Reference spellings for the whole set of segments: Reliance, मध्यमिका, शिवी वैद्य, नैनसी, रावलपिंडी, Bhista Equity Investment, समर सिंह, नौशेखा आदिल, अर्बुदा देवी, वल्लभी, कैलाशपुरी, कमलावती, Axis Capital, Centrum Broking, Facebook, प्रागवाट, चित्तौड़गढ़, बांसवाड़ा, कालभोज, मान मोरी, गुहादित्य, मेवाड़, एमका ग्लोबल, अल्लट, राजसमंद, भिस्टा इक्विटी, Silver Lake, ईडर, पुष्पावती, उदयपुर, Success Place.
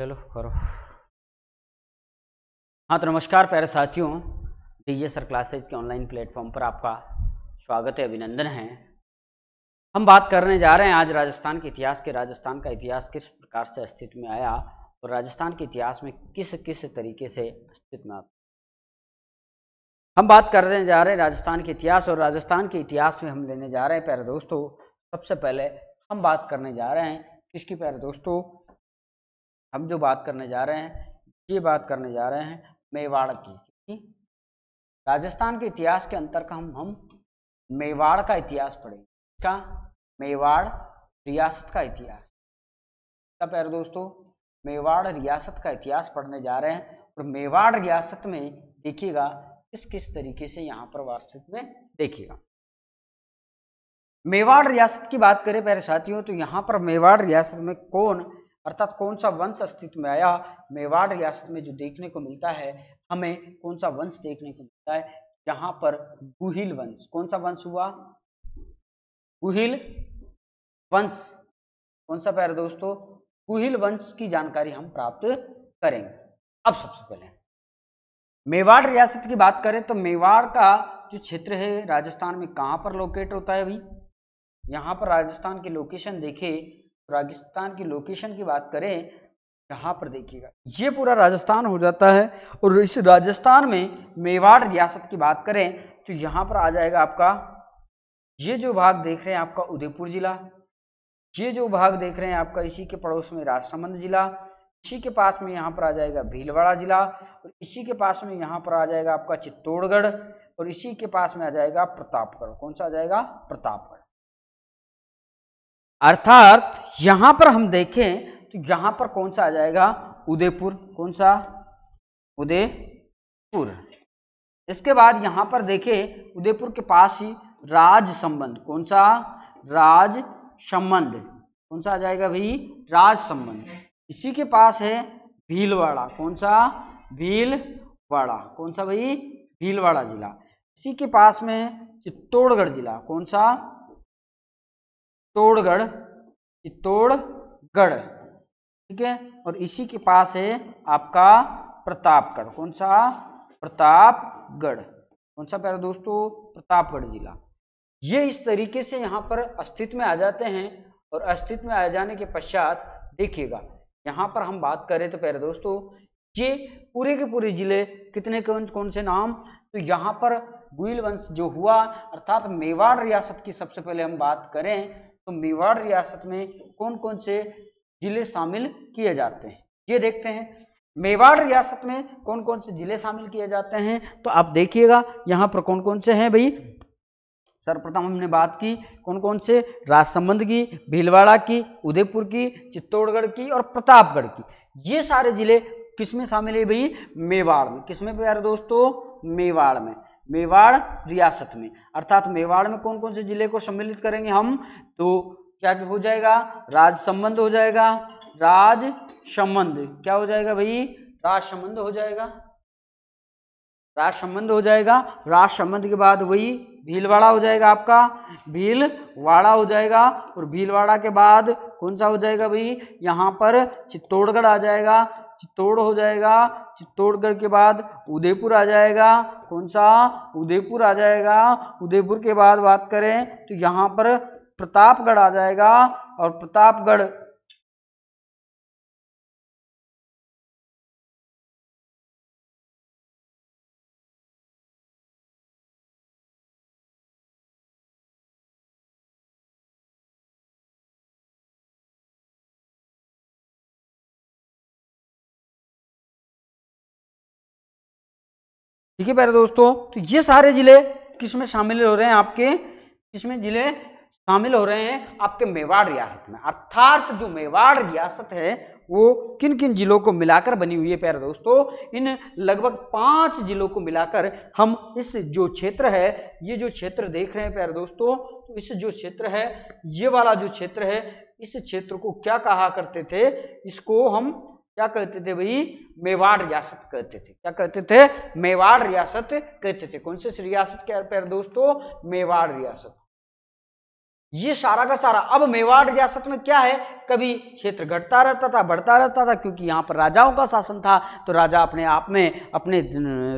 चलो करो। हाँ तो नमस्कार प्यारे साथियों, डीजे सर क्लासेज के ऑनलाइन प्लेटफॉर्म पर आपका स्वागत है, अभिनंदन है। हम बात करने जा रहे हैं आज राजस्थान के इतिहास के, राजस्थान का इतिहास किस प्रकार से अस्तित्व में आया और राजस्थान के इतिहास में किस किस तरीके से अस्तित्व में आया। हम बात करने जा रहे हैं राजस्थान के इतिहास, और राजस्थान के इतिहास में हम लेने जा रहे हैं प्यारे दोस्तों, सबसे पहले हम बात करने जा रहे हैं किसकी प्यारे दोस्तों, हम जो बात करने जा रहे हैं ये बात करने जा रहे हैं मेवाड़ की। राजस्थान के इतिहास के अंतर का हम मेवाड़ का इतिहास पढ़ेंगे, इसका मेवाड़ रियासत का इतिहास का प्यारे दोस्तों, मेवाड़ रियासत का इतिहास पढ़ने जा रहे हैं। और मेवाड़ रियासत में देखिएगा किस किस तरीके से यहाँ पर वास्तविक में देखिएगा। मेवाड़ रियासत की बात करें प्यारे साथियों तो यहाँ पर मेवाड़ रियासत में कौन अर्थात कौन सा वंश अस्तित्व में आया, मेवाड़ रियासत में जो देखने को मिलता है हमें कौन सा वंश देखने को मिलता है, यहाँ पर गुहिल वंश। कौन सा वंश हुआ? गुहिल वंश। कौन सा प्यारे दोस्तों? गुहिल वंश की जानकारी हम प्राप्त करेंगे। अब सबसे पहले मेवाड़ रियासत की बात करें तो मेवाड़ का जो क्षेत्र है राजस्थान में कहाँ पर लोकेट होता है? अभी यहाँ पर राजस्थान की लोकेशन देखें, राजस्थान की लोकेशन की बात करें यहाँ पर देखिएगा ये पूरा राजस्थान हो जाता है। और इस राजस्थान में मेवाड़ रियासत की बात करें तो यहाँ पर आ जाएगा आपका ये जो भाग देख रहे हैं आपका उदयपुर जिला, ये जो भाग देख रहे हैं आपका इसी के पड़ोस में राजसमंद जिला, इसी के पास में यहाँ पर आ जाएगा भीलवाड़ा जिला, और इसी के पास में यहाँ पर आ जाएगा आपका चित्तौड़गढ़, और इसी के पास में आ जाएगा प्रतापगढ़। कौन सा आ जाएगा? प्रतापगढ़। अर्थात यहाँ पर हम देखें तो यहाँ पर कौन सा आ जाएगा? उदयपुर। कौन सा? उदयपुर। इसके बाद यहाँ पर देखें उदयपुर के पास ही राजसमंद। कौन सा? राजसमंद। कौन सा आ जाएगा भाई? राजसमंद। इसी के पास है भीलवाड़ा। कौन सा? भीलवाड़ा। कौन सा भाई? भीलवाड़ा जिला। इसी के पास में चित्तौड़गढ़ जिला। कौन सा? चित्तौड़गढ़। चित्तौड़गढ़, ठीक है। और इसी के पास है आपका प्रतापगढ़। कौन सा? प्रतापगढ़। कौन सा प्यारे दोस्तों? प्रतापगढ़ जिला। ये इस तरीके से यहाँ पर अस्तित्व में आ जाते हैं। और अस्तित्व में आ जाने के पश्चात देखिएगा यहाँ पर हम बात करें तो प्यारे दोस्तों ये पूरे के पूरे जिले कितने कौन से नाम, तो यहाँ पर गुहिल वंश जो हुआ अर्थात मेवाड़ रियासत की सबसे पहले हम बात करें तो मेवाड़ रियासत में कौन कौन से जिले शामिल किए जाते हैं ये देखते हैं। मेवाड़ रियासत में कौन कौन से जिले शामिल किए जाते हैं तो आप देखिएगा यहाँ पर कौन कौन से हैं भाई। सर्वप्रथम हमने बात की कौन कौन से? राजसमंद की, भीलवाड़ा की, उदयपुर की, चित्तौड़गढ़ की और प्रतापगढ़ की। ये सारे जिले किसमें शामिल है भाई? मेवाड़ में। किसमें प्यारे दोस्तों? मेवाड़ में, मेवाड़ रियासत में। अर्थात मेवाड़ में कौन कौन से जिले को सम्मिलित करेंगे हम तो क्या हो जाएगा? राजसमंद हो जाएगा। राजसमंद क्या हो जाएगा भाई? राजसमंद हो जाएगा। राजसमंद हो जाएगा। राजसमंद के बाद वही भीलवाड़ा हो जाएगा आपका, भीलवाड़ा हो जाएगा। और भीलवाड़ा के बाद कौन सा हो जाएगा भाई? यहाँ पर चित्तौड़गढ़ आ जाएगा, चित्तौड़ हो जाएगा। चित्तौड़गढ़ के बाद उदयपुर आ जाएगा। कौन सा? उदयपुर आ जाएगा। उदयपुर के बाद बात करें तो यहाँ पर प्रतापगढ़ आ जाएगा। और प्रतापगढ़ ठीक है प्यारे दोस्तों। तो ये सारे जिले किसमें शामिल हो रहे हैं आपके? किसमें जिले शामिल हो रहे हैं आपके? मेवाड़ रियासत में। अर्थात जो मेवाड़ रियासत है वो किन किन जिलों को मिलाकर बनी हुई है प्यारे दोस्तों? इन लगभग 5 जिलों को मिलाकर हम इस जो क्षेत्र है ये जो क्षेत्र देख रहे हैं प्यारे दोस्तों, तो इस जो क्षेत्र है ये वाला जो क्षेत्र है इस क्षेत्र को क्या कहा करते थे? इसको हम क्या कहते थे भाई? मेवाड़ रियासत कहते थे। क्या कहते थे? मेवाड़ रियासत कहते थे। कौन से रियासत के प्यारे दोस्तों? मेवाड़ रियासत। ये सारा का सारा अब मेवाड़ रियासत में क्या है, कभी क्षेत्र घटता रहता था बढ़ता रहता था, क्योंकि यहाँ पर राजाओं का शासन था, तो राजा अपने आप में अपने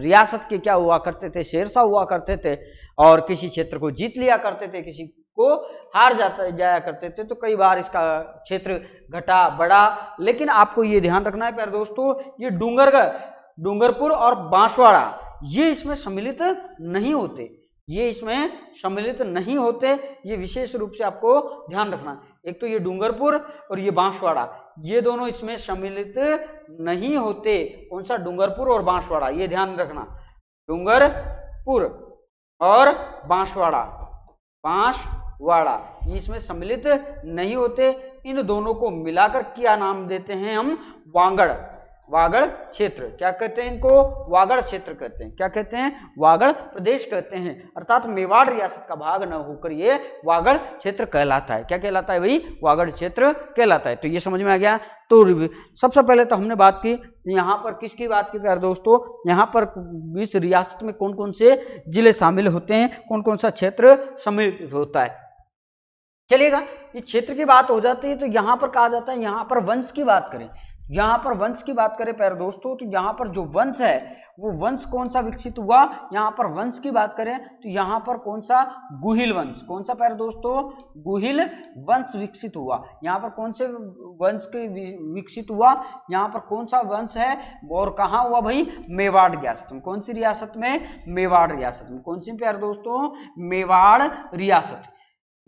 रियासत के क्या हुआ करते थे, शेरशाह हुआ करते थे, और किसी क्षेत्र को जीत लिया करते थे, किसी को हार जाया करते थे। तो कई बार इसका क्षेत्र घटा बढ़ा, लेकिन आपको ये ध्यान रखना है प्यारे दोस्तों, ये डूंगरपुर और बांसवाड़ा ये इसमें सम्मिलित नहीं होते, ये विशेष रूप से आपको ध्यान रखना। एक तो ये डूंगरपुर और ये बांसवाड़ा, ये दोनों इसमें सम्मिलित नहीं होते। कौन सा? डूंगरपुर और बांसवाड़ा, ये ध्यान रखना, डूंगरपुर और बांसवाड़ा इसमें सम्मिलित नहीं होते। इन दोनों को मिलाकर क्या नाम देते हैं हम? वागड़ क्षेत्र। क्या कहते हैं इनको? वागड़ क्षेत्र कहते हैं। क्या कहते हैं? वागड़ प्रदेश कहते हैं। अर्थात मेवाड़ रियासत का भाग न होकर ये वागड़ क्षेत्र कहलाता है। क्या कहलाता है भाई? वागड़ क्षेत्र कहलाता है। तो ये समझ में आ गया। तो सबसे पहले तो हमने बात की, तो यहाँ पर किसकी बात की प्यारे दोस्तों? यहाँ पर इस रियासत में कौन कौन से जिले शामिल होते हैं, कौन कौन सा क्षेत्र सम्मिलित होता है। चलिएगा, ये क्षेत्र की बात हो जाती है तो यहाँ पर कहा जाता है, यहाँ पर वंश की बात करें, प्यारे दोस्तों, तो यहाँ पर जो वंश है वो वंश कौन सा विकसित हुआ, यहाँ पर वंश की बात करें तो यहाँ पर कौन सा? गुहिल वंश। कौन सा प्यारे दोस्तों? गुहिल वंश विकसित हुआ। यहाँ पर कौन से वंश के विकसित हुआ, यहाँ पर कौन सा वंश है, और कहाँ हुआ भाई? मेवाड़ रियासत में। कौन सी रियासत में? मेवाड़ रियासत में। कौन सी प्यारे दोस्तों? मेवाड़ रियासत।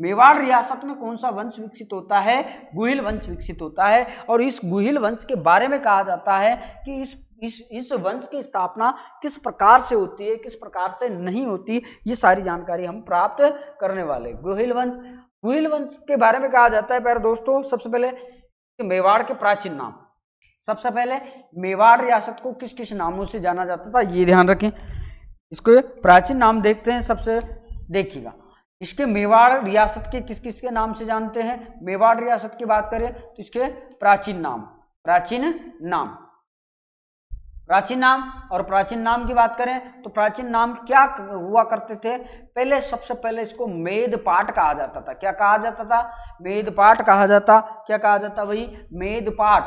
मेवाड़ रियासत में कौन सा वंश विकसित होता है? गुहिल वंश विकसित होता है। और इस गुहिल वंश के बारे में कहा जाता है कि इस वंश की स्थापना किस प्रकार से होती है, किस प्रकार से नहीं होती, ये सारी जानकारी हम प्राप्त करने वाले। गुहिल वंश के बारे में कहा जाता है प्यारे दोस्तों, सबसे पहले मेवाड़ के प्राचीन नाम। सबसे पहले मेवाड़ रियासत को किस किस नामों से जाना जाता था, ये ध्यान रखें। इसको प्राचीन नाम देखते हैं सबसे, देखिएगा इसके मेवाड़ रियासत के किस किस के नाम से जानते हैं। मेवाड़ रियासत की बात करें तो इसके प्राचीन नाम और प्राचीन नाम की बात करें तो प्राचीन नाम क्या हुआ करते थे? पहले सबसे पहले इसको मेदपाट कहा जाता था। क्या कहा जाता था? मेदपाट कहा जाता। क्या कहा जाता भाई? मेदपाट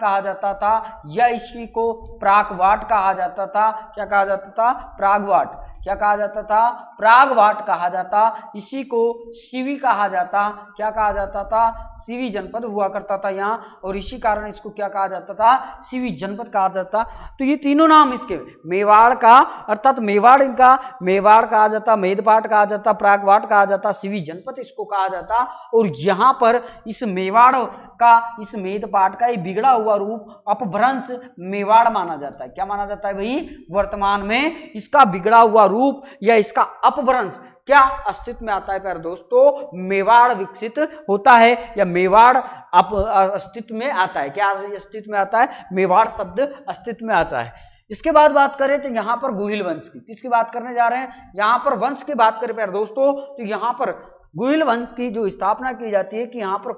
कहा जाता था, या इसी को प्रागवाट कहा जाता था। क्या कहा जाता था? प्रागवाट। क्या कहा जाता था? प्रागवाट कहा जाता। इसी को शिवी कहा जाता। क्या कहा जाता था? शिवी जनपद हुआ करता था यहाँ, और इसी कारण इसको क्या कहा जाता था? शिवी जनपद कहा जाता। तो ये तीनों नाम इसके मेवाड़ का, अर्थात मेवाड़ इनका, मेवाड़ कहा जाता, मेदपाट कहा जाता, प्रागवाट कहा जाता, शिवी जनपद इसको कहा जाता। और यहाँ पर इस मेवाड़ का, इस मेदपाट का ये बिगड़ा हुआ रूप अपभ्रंश मेवाड़ माना जाता है। क्या माना जाता है भाई? वर्तमान में इसका बिगड़ा हुआ रूप या इसका अपभ्रंश क्या अस्तित्व में आता है प्यारे दोस्तों? मेवाड़ विकसित होता है, या मेवाड़ अस्तित्व में आता है। क्या अस्तित्व में आता है? मेवाड़ शब्द अस्तित्व में आता है। इसके बाद बात करें तो यहाँ पर गुहिल वंश की, किसकी बात करने जा रहे हैं? यहाँ पर वंश की बात करें प्यारे दोस्तों तो यहाँ पर गुहिल वंश की जो स्थापना की जाती है कि यहाँ पर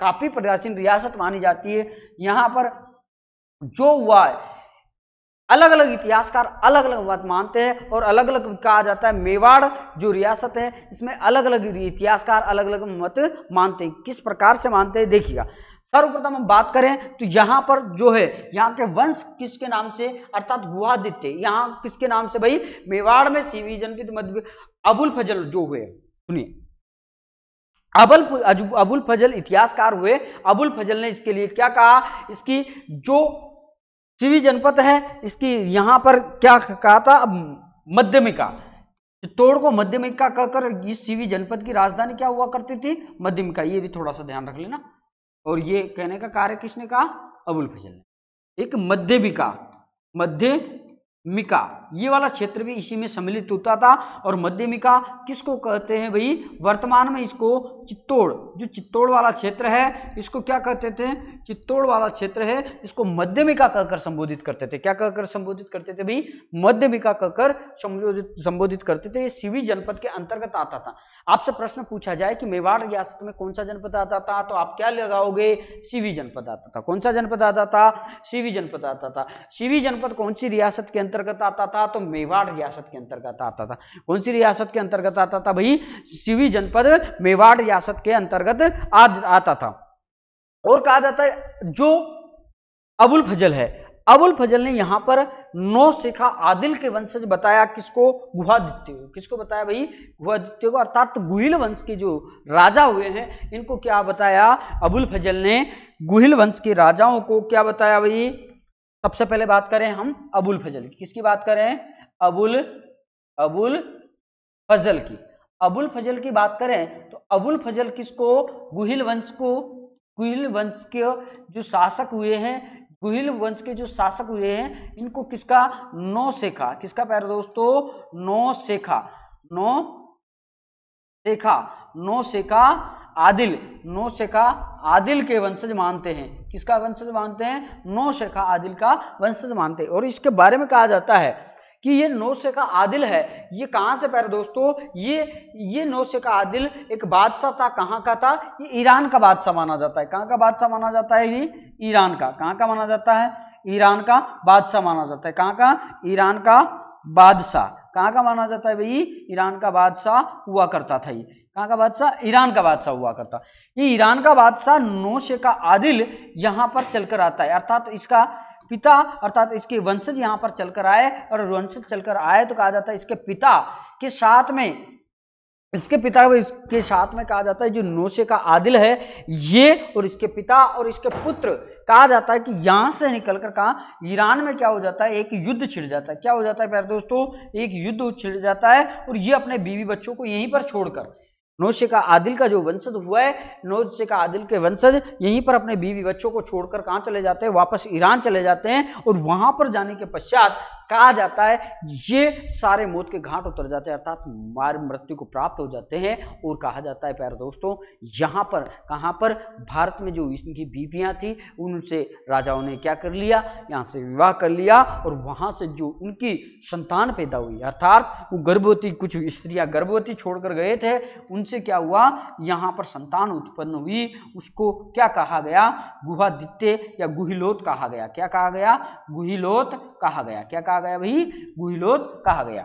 काफी प्राचीन रियासत मानी जाती है। यहाँ पर जो हुआ है अलग अलग इतिहासकार अलग अलग बात मानते हैं, और अलग अलग कहा जाता है मेवाड़ जो रियासत है इसमें अलग अलग इतिहासकार अलग अलग मत मानते हैं। किस प्रकार से मानते हैं देखिएगा। सर्वप्रथम हम बात करें तो यहाँ पर जो है, यहाँ के वंश किसके नाम से, अर्थात गुहादित्य। यहाँ किसके नाम से भाई? मेवाड़ में शिवी जनपद मध्य अबुल फजल जो हुए, सुनिए अबुल फजल इतिहासकार हुए। अबुल फजल ने इसके लिए क्या कहा, इसकी जो शिवी जनपद है इसकी यहाँ पर क्या कहा था? मध्यमिका, चित्तौड़ को मध्यमिका कहकर इस शिवी जनपद की राजधानी क्या हुआ करती थी? मध्यमिका। ये भी थोड़ा सा ध्यान रख लेना। और ये कहने का कार्य किसने कहा? अबुल फजल ने। एक मध्यमिका ये वाला क्षेत्र भी इसी में सम्मिलित होता था। और मध्यमिका किसको कहते हैं भाई? वर्तमान में इसको चित्तौड़, जो चित्तौड़ वाला क्षेत्र है इसको क्या कहते थे, चित्तौड़ वाला क्षेत्र है इसको मध्यमिका कहकर संबोधित करते थे। क्या कहकर संबोधित करते थे भाई? मध्यमिका कहकर संबोधित करते थे। ये सीवी जनपद के अंतर्गत आता था। आपसे प्रश्न पूछा जाए कि मेवाड़ रियासत में कौन सा जनपद आता था तो आप क्या लगाओगे? सीवी जनपद आता था। कौन सा जनपद आता था? सीवी जनपद आता था। सीवी जनपद कौन सी रियासत के अंतर्गत आता था तो मेवाड़ रियासत के अंतर्गत आता था। कौन सी रियासत के अंतर्गत आता था भाई? सीवी जनपद मेवाड़ रियासत के अंतर्गत आता था। और कहा जाता है जो अबुल फजल है, अबुल फजल ने यहाँ पर नौशेखा आदिल के वंशज बताया किसको? गुहादित्य को। किसको बताया भाई? गुहादित्य को, अर्थात गुहिल वंश के जो राजा हुए हैं इनको क्या बताया अबुल फजल ने? गुहिल वंश के राजाओं को क्या बताया भाई? सबसे पहले बात करें हम अबुल फजल की। किसकी बात करें? अबुल फजल की। अबुल फजल की बात करें तो अबुल फजल किसको? गुहिल वंश को। गुहिल वंश के जो शासक हुए हैं, गुहिल वंश के जो शासक हुए हैं इनको किसका? नौशेखा। किसका पैर दोस्तों? नौशेखा। नौशेखा, नौशेखा आदिल, नौशेखा आदिल के वंशज मानते हैं। किसका वंशज मानते हैं? नौशेखा आदिल का वंशज मानते हैं। और इसके बारे में कहा जाता है कि ये नौशेखा आदिल है, ये कहाँ से पैर दोस्तों? ये नौशेखा आदिल एक बादशाह था। कहाँ का था? ये ईरान का बादशाह माना जाता है। कहाँ का बादशाह माना जाता है? ये ईरान का। कहाँ का माना जाता है? ईरान का बादशाह माना जाता है। कहाँ का? ईरान का बादशाह। कहाँ का माना जाता है भाई? ईरान का बादशाह हुआ करता था। ये कहाँ का बादशाह? ईरान का बादशाह हुआ करता। ये ईरान का बादशाह नौशेखा आदिल यहाँ पर चलकर आता है, अर्थात इसका पिता, अर्थात इसके वंशज यहाँ पर चलकर आए। और वंशज चलकर आए तो कहा जाता है इसके पिता के साथ में, इसके पिता के साथ में कहा जाता है जो नौशेखा आदिल है ये और इसके पिता और इसके पुत्र, कहा जाता है कि यहाँ से निकलकर कहाँ ईरान में क्या हो जाता है? एक युद्ध छिड़ जाता है। क्या हो जाता है प्यारे दोस्तों? एक युद्ध छिड़ जाता है। और ये अपने बीवी बच्चों को यहीं पर छोड़कर, नौशेखा आदिल का जो वंशज हुआ है, नौशेखा आदिल के वंशज यहीं पर अपने बीवी बच्चों को छोड़कर कहाँ चले जाते हैं? वापस ईरान चले जाते हैं। और वहाँ पर जाने के पश्चात कहा जाता है ये सारे मौत के घाट उतर जाते हैं, अर्थात मार मृत्यु को प्राप्त हो जाते हैं। और कहा जाता है प्यारे दोस्तों यहाँ पर, कहाँ पर? भारत में जो इनकी बीवियाँ थी उनसे राजाओं ने क्या कर लिया? यहाँ से विवाह कर लिया। और वहाँ से जो उनकी संतान पैदा हुई, अर्थात वो गर्भवती, कुछ स्त्रियाँ गर्भवती छोड़कर गए थे, उनसे क्या हुआ? यहाँ पर संतान उत्पन्न हुई। उसको क्या कहा गया? गुहादित्य या गुहिलोत कहा गया। क्या कहा गया? गुहिलोत कहा गया। क्या कहा गया भाई? गुहिलोत कहा गया।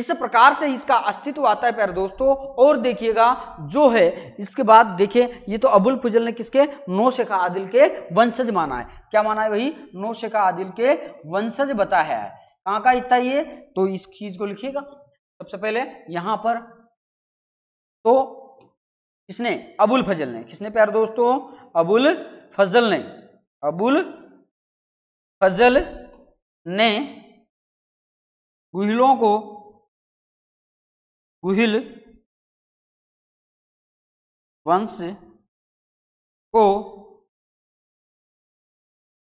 इस प्रकार से इसका अस्तित्व आता है प्यारे दोस्तों। और देखिएगा जो है इसके बाद देखें, ये तो अबुल फजल ने किसके? नौशेखा आदिल के वंशज माना है। क्या माना है भाई? नौशेखा आदिल के वंशज बताया है। कहाँ का इतना ये, तो इस चीज को लिखिएगा। सबसे पहले यहां पर तो किसने? अबुल फजल ने। किसने प्यारे दोस्तों? अबुल फजल ने। अबुल फजल ने गुहिलों को, गुहिल वंश को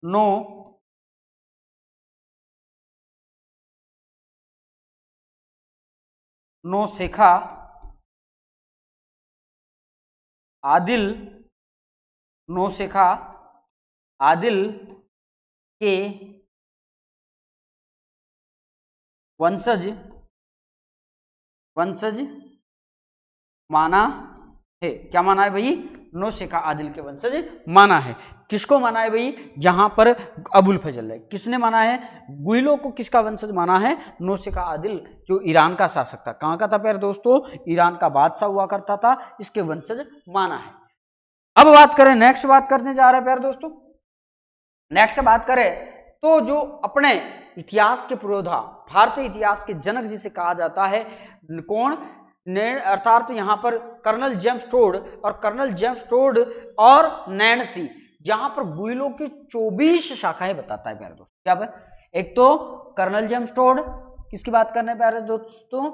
नौशेखा आदिल, नौशेखा आदिल के वंशज माना है। क्या माना है भाई? नौशेखा आदिल के वंशज माना है। किसको माना है भाई? यहाँ पर अबुल फजल है। किसने माना है? गुहिलों को किसका वंशज माना है? नौशेखा आदिल जो ईरान का शासक था। कहाँ का था प्यारे दोस्तों? ईरान का बादशाह हुआ करता था, इसके वंशज माना है। अब बात करें, नेक्स्ट बात करने जा रहे हैं प्यारे दोस्तों, नेक्स्ट बात करें तो जो अपने इतिहास के पुरोधा, भारतीय इतिहास के जनक जिसे कहा जाता है कौन ने, अर्थात यहाँ पर कर्नल जेम्स टॉड। और कर्नल जेम्स टॉड और नैनसी यहाँ पर गुहिलों की 24 शाखाएं बताता है प्यारे दोस्तों। क्या पर? एक तो कर्नल जेम्स टॉड, किसकी बात करने प्यारे दोस्तों?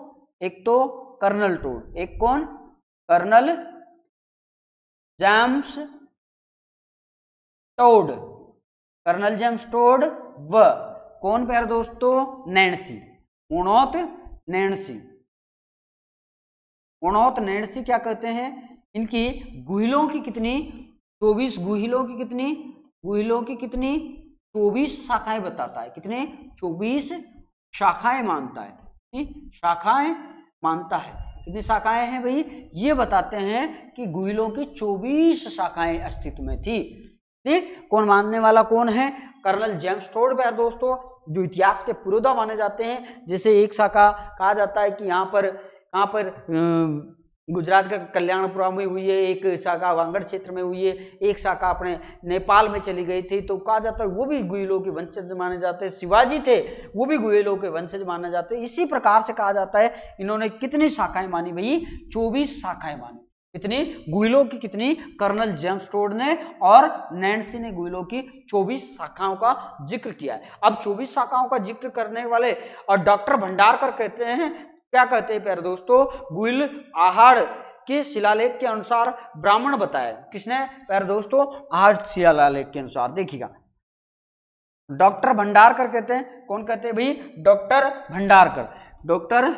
एक तो कर्नल टॉड, एक कौन? Colonel James Tod, colonel James Tod व कौन प्यारे दोस्तों? नैनसी, उन्नत नैनसी। उनौत नैणसी क्या कहते हैं, इनकी गुहिलों की कितनी 24, गुहिलों की कितनी 24 शाखाएं बताता है, कितने 24 शाखाएं मानता है, कितनी शाखाएं मानता है, कितनी शाखाएं हैं भाई ये बताते हैं कि गुहिलों की 24 शाखाएं अस्तित्व में थी। कौन मानने वाला कौन है, कर्नल जेम्स टॉड है दोस्तों, जो इतिहास के पुरोधा माने जाते हैं। जैसे एक शाखा कहा जाता है कि यहाँ पर गुजरात का कल्याणपुरा में हुई है, एक शाखा वागड़ क्षेत्र में हुई है, एक शाखा अपने नेपाल में चली गई थी, तो कहा जाता है वो भी गुहिलों के वंशज माने जाते हैं। शिवाजी थे वो भी गुहिलों के वंशज माने जाते हैं। इसी प्रकार से कहा जाता है इन्होंने कितनी शाखाएं मानी भाई 24 शाखाएं मानी। कितनी गुहिलों की कितनी कर्नल जेम्स टॉड ने और नैन्सी ने गुहिलों की 24 शाखाओं का जिक्र किया है। अब 24 शाखाओं का जिक्र करने वाले और डॉक्टर भंडारकर कहते हैं, क्या कहते हैं प्यारे दोस्तों, गुहिल आहड़ के शिलालेख के अनुसार ब्राह्मण बताया। किसने प्यारे दोस्तों, आहड़ शिलालेख के अनुसार। देखिएगा डॉक्टर भंडारकर कहते हैं, कौन कहते हैं भाई डॉक्टर भंडारकर, डॉक्टर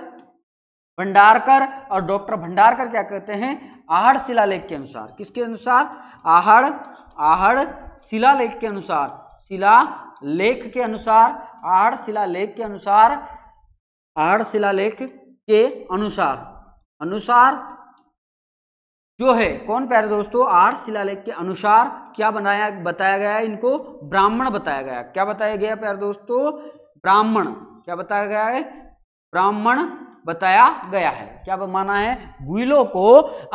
भंडारकर। और डॉक्टर भंडारकर क्या कहते हैं, आहड़ शिलालेख के अनुसार। किसके अनुसार, आहड़ शिलालेख के अनुसार, शिलालेख के अनुसार, आहड़ शिलालेख के अनुसार, आहड़ शिलालेख के अनुसार जो है कौन प्यारे दोस्तों, आहड़ शिलालेख के अनुसार क्या बनाया बताया गया, इनको ब्राह्मण बताया गया। क्या बताया गया प्यारे दोस्तों, ब्राह्मण। क्या बताया गया है, ब्राह्मण बताया गया है। क्या माना है, गुहिलों को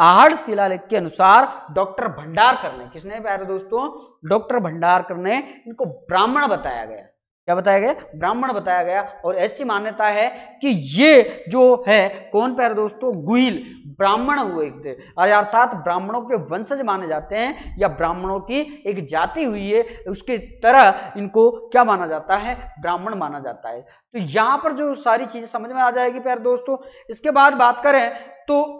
आहड़ शिलालेख के अनुसार डॉक्टर भंडारकर ने। किसने प्यारे दोस्तों, डॉक्टर भंडारकर ने इनको ब्राह्मण बताया गया। क्या बताया गया, ब्राह्मण बताया गया। और ऐसी मान्यता है कि ये जो है कौन प्यारे दोस्तों, गुहिल ब्राह्मण हुए थे, अर्थात ब्राह्मणों के वंशज माने जाते हैं या ब्राह्मणों की एक जाति हुई है, उसके तरह इनको क्या माना जाता है, ब्राह्मण माना जाता है। तो यहाँ पर जो सारी चीजें समझ में आ जाएगी प्यारे दोस्तों। इसके बाद बात करें तो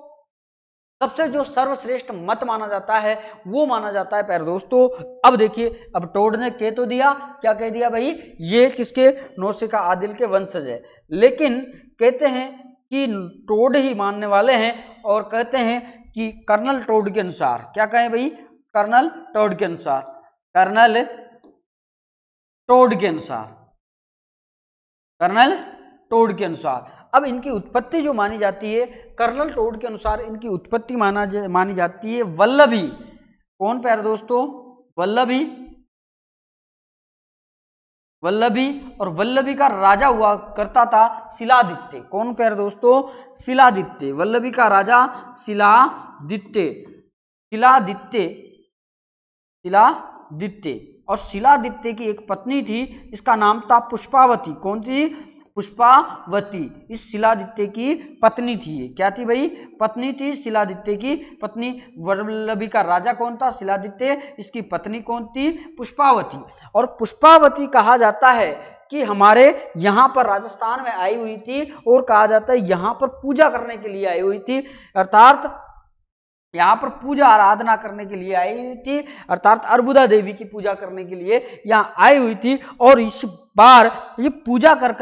सबसे जो सर्वश्रेष्ठ मत माना जाता है वो माना जाता है प्यारे दोस्तों, अब देखिए, अब टॉड ने कह तो दिया, क्या कह दिया भाई ये किसके, नौशेखा आदिल के वंशज है, लेकिन कहते हैं कि टॉड ही मानने वाले हैं और कहते हैं कि कर्नल टॉड के अनुसार। क्या कहें भाई, कर्नल टॉड के अनुसार, कर्नल टॉड के अनुसार, कर्नल टॉड के अनुसार। अब इनकी उत्पत्ति जो मानी जाती है कर्नल टॉड के अनुसार, इनकी उत्पत्ति मानी जाती है वल्लभी। कौन प्यारे दोस्तों, वल्लभी, वल्लभी। और वल्लभी का राजा हुआ करता था शिलादित्य। कौन प्यारे दोस्तों, शिलादित्य। वल्लभी का राजा शिलादित्य, शिलादित्य, शिलादित्य। और शिलादित्य की एक पत्नी थी, इसका नाम था पुष्पावती। कौन थी, पुष्पावती। इस शिलादित्य की पत्नी थी, क्या थी भाई, पत्नी थी, शिलादित्य की पत्नी। वल्लभी का राजा कौन था, शिलादित्य। इसकी पत्नी कौन थी, पुष्पावती। और पुष्पावती कहा जाता है कि हमारे यहाँ पर राजस्थान में आई हुई थी और कहा जाता है यहाँ पर पूजा करने के लिए आई हुई थी, अर्थात यहाँ पर पूजा आराधना करने के लिए आई हुई थी, अर्थात अर्बुदा देवी की पूजा करने के लिए यहाँ आई हुई थी। और इस बार ये पूजा कर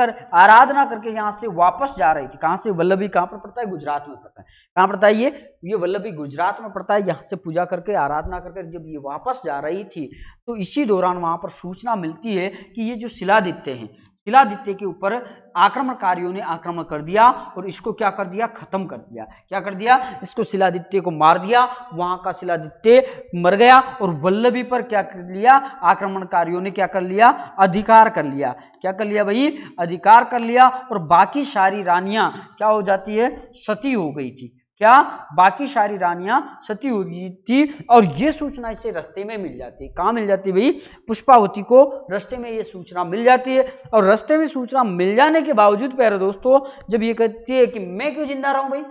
आराधना करके यहाँ से वापस जा रही थी। कहाँ से, वल्लभी कहाँ पर पड़ता है, गुजरात में पड़ता है। कहाँ पड़ता है ये वल्लभी गुजरात में पड़ता है। यहाँ से पूजा करके आराधना करके जब ये वापस जा रही थी तो इसी दौरान वहाँ पर सूचना मिलती है कि ये जो शिलादित्य हैं, शिलादित्य के ऊपर आक्रमणकारियों ने आक्रमण कर दिया और इसको क्या कर दिया, खत्म कर दिया। क्या कर दिया, इसको शिलादित्य को मार दिया। वहां का शिलादित्य मर गया और वल्लभी पर क्या कर लिया, आक्रमणकारियों ने क्या कर लिया, अधिकार कर लिया। क्या कर लिया भाई, अधिकार कर लिया। और बाकी सारी रानियां क्या हो जाती है, सती हो गई थी। क्या, बाकी सारी रानियां सती हो गई थी। और ये सूचना इसे रास्ते में मिल जाती है। कहाँ मिल जाती है भाई, पुष्पावती को रास्ते में ये सूचना मिल जाती है। और रास्ते में सूचना मिल जाने के बावजूद प्यारे दोस्तों जब ये कहती है कि मैं क्यों जिंदा रहूं भाई,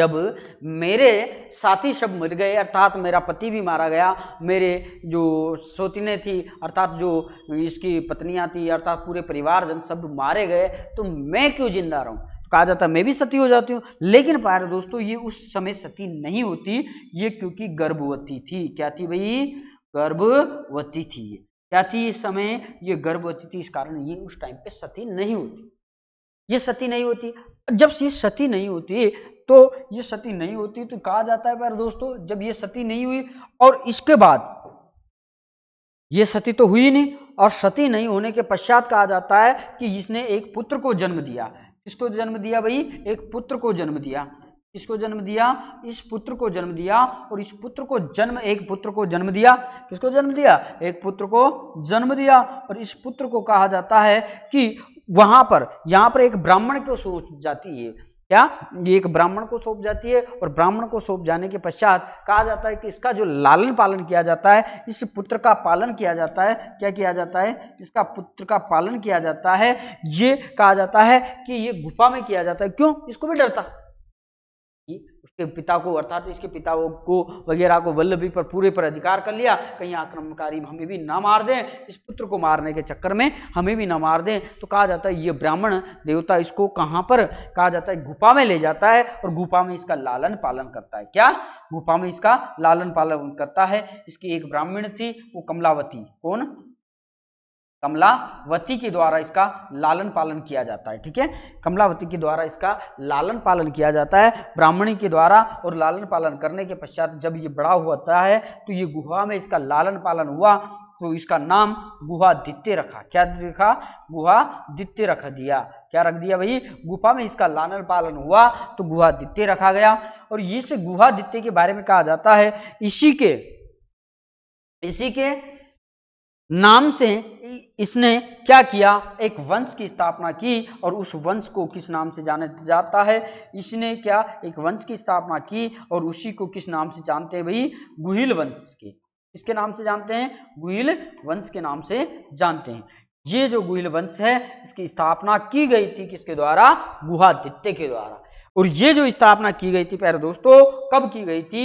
जब मेरे साथी सब मर गए, अर्थात मेरा पति भी मारा गया, मेरे जो सौतीने थी अर्थात जो इसकी पत्नियां थी, अर्थात पूरे परिवारजन सब मारे गए, तो मैं क्यों जिंदा रहूं। कहा जाता मैं भी सती हो जाती हूँ। लेकिन प्यारे दोस्तों ये उस समय सती नहीं होती, ये क्योंकि गर्भवती थी। क्या थी भाई, गर्भवती थी। क्या थी इस समय, ये गर्भवती थी, इस कारण ये उस टाइम पे सती नहीं होती। ये सती नहीं होती। जब ये सती नहीं होती तो ये सती नहीं होती तो कहा जाता है पर दोस्तों जब ये सती नहीं हुई और इसके बाद ये सती तो हुई नहीं और सती नहीं होने के पश्चात कहा जाता है कि इसने एक पुत्र को जन्म दिया। इसको जन्म दिया भाई, एक पुत्र को जन्म दिया, इसको जन्म दिया, इस पुत्र को जन्म दिया और इस पुत्र को जन्म, एक पुत्र को जन्म दिया, किसको जन्म दिया, एक पुत्र को जन्म दिया। और इस पुत्र को कहा जाता है कि वहां पर, यहाँ पर एक ब्राह्मण को सौंप जाती है, क्या ये एक ब्राह्मण को सौंप जाती है और ब्राह्मण को सौंप जाने के पश्चात कहा जाता है कि इसका जो लालन पालन किया जाता है, इस पुत्र का पालन किया जाता है, क्या किया जाता है, इसका पुत्र का पालन किया जाता है, ये कहा जाता है कि ये गुफा में किया जाता है। क्यों, इसको भी डर था, उसके पिता को अर्थात इसके पिता को वगैरह को वल्लभी पर पूरे पर अधिकार कर लिया, कहीं आक्रमणकारी हमें भी ना मार दें, इस पुत्र को मारने के चक्कर में हमें भी ना मार दें। तो कहा जाता है ये ब्राह्मण देवता इसको कहाँ पर, कहा जाता है गुफा में ले जाता है और गुफा में इसका लालन पालन करता है। क्या, गुफा में इसका लालन पालन करता है। इसकी एक ब्राह्मण थी, वो कमलावती, कौन, कमलावती के द्वारा इसका लालन पालन किया जाता है। ठीक है, कमलावती के द्वारा इसका लालन पालन किया जाता है, ब्राह्मणी के द्वारा, और लालन पालन करने के पश्चात जब ये बड़ा होता है तो ये गुहा में इसका लालन पालन हुआ तो इसका नाम गुहादित्य रखा। क्या रखा, गुहादित्य रख दिया। क्या रख दिया भाई, गुफा में इसका लालन पालन हुआ तो गुहादित्य रखा गया। और इस गुहादित्य के बारे में कहा जाता है इसी के नाम से इसने क्या किया, एक वंश की स्थापना की। और उस वंश को किस नाम से जाना जाता है, इसने क्या एक वंश की स्थापना की और उसी को किस नाम से जानते हैं भाई, गुहिल वंश के, इसके नाम से जानते हैं, गुहिल वंश के नाम से जानते हैं। ये जो गुहिल वंश है इसकी स्थापना की गई थी किसके द्वारा, गुहादित्य के द्वारा। और ये जो स्थापना की गई थी प्यारे दोस्तों, कब की गई थी,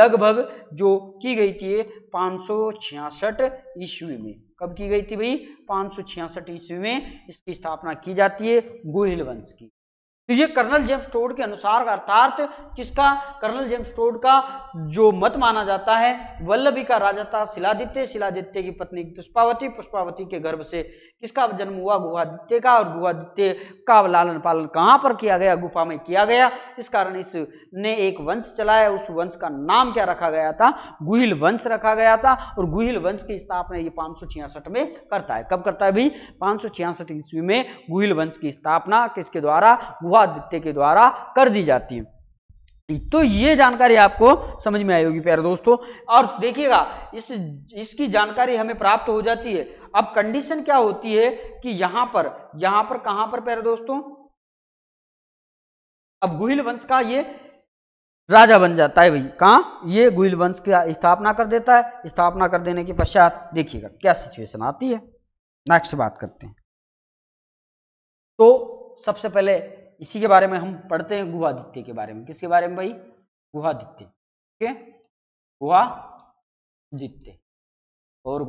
लगभग जो की गई थी 566 ईस्वी में। कब की गई थी भाई, 566 ईस्वी में इसकी स्थापना की जाती है गुहिल वंश की। तो ये कर्नल जेम्स टॉड के अनुसार अर्थात किसका, कर्नल जेम्स टॉड का जो मत माना जाता है, वल्लभी का राजा था शिलादित्य, शिलादित्य की पत्नी पुष्पावती, पुष्पावती के गर्भ से किसका जन्म हुआ, गुहादित्य का। और गुहादित्य का लालन पालन कहाँ पर किया गया, गुफा में किया गया। इस कारण इसने एक वंश चलाया, उस वंश का नाम क्या रखा गया था, गुहिल वंश रखा गया था। और गुहिल वंश की स्थापना ये 566 में करता है। कब करता है भाई, 566 ईस्वी में गुहिल वंश की स्थापना किसके द्वारा, गुहादित्य के द्वारा कर दी जाती है। तो ये जानकारी आपको समझ में आई होगी प्यारे दोस्तों। और देखिएगा इसकी जानकारी हमें प्राप्त हो जाती है। अब कंडीशन क्या होती है कि यहाँ पर कहाँ पर प्यारे दोस्तों, अब गुहिल वंश का ये राजा बन जाता है भाई, कहाँ, ये गुहिल वंश की स्थापना कर देता है। स्थापना कर देने के पश्चात देखिएगा क्या सिचुएशन आती है। नेक्स्ट बात करते हैं, तो सबसे पहले इसी के बारे में हम पढ़ते हैं, गुहादित्य के बारे में। किसके बारे में भाई, गुहादित्य। ठीक है, गुहादित्य और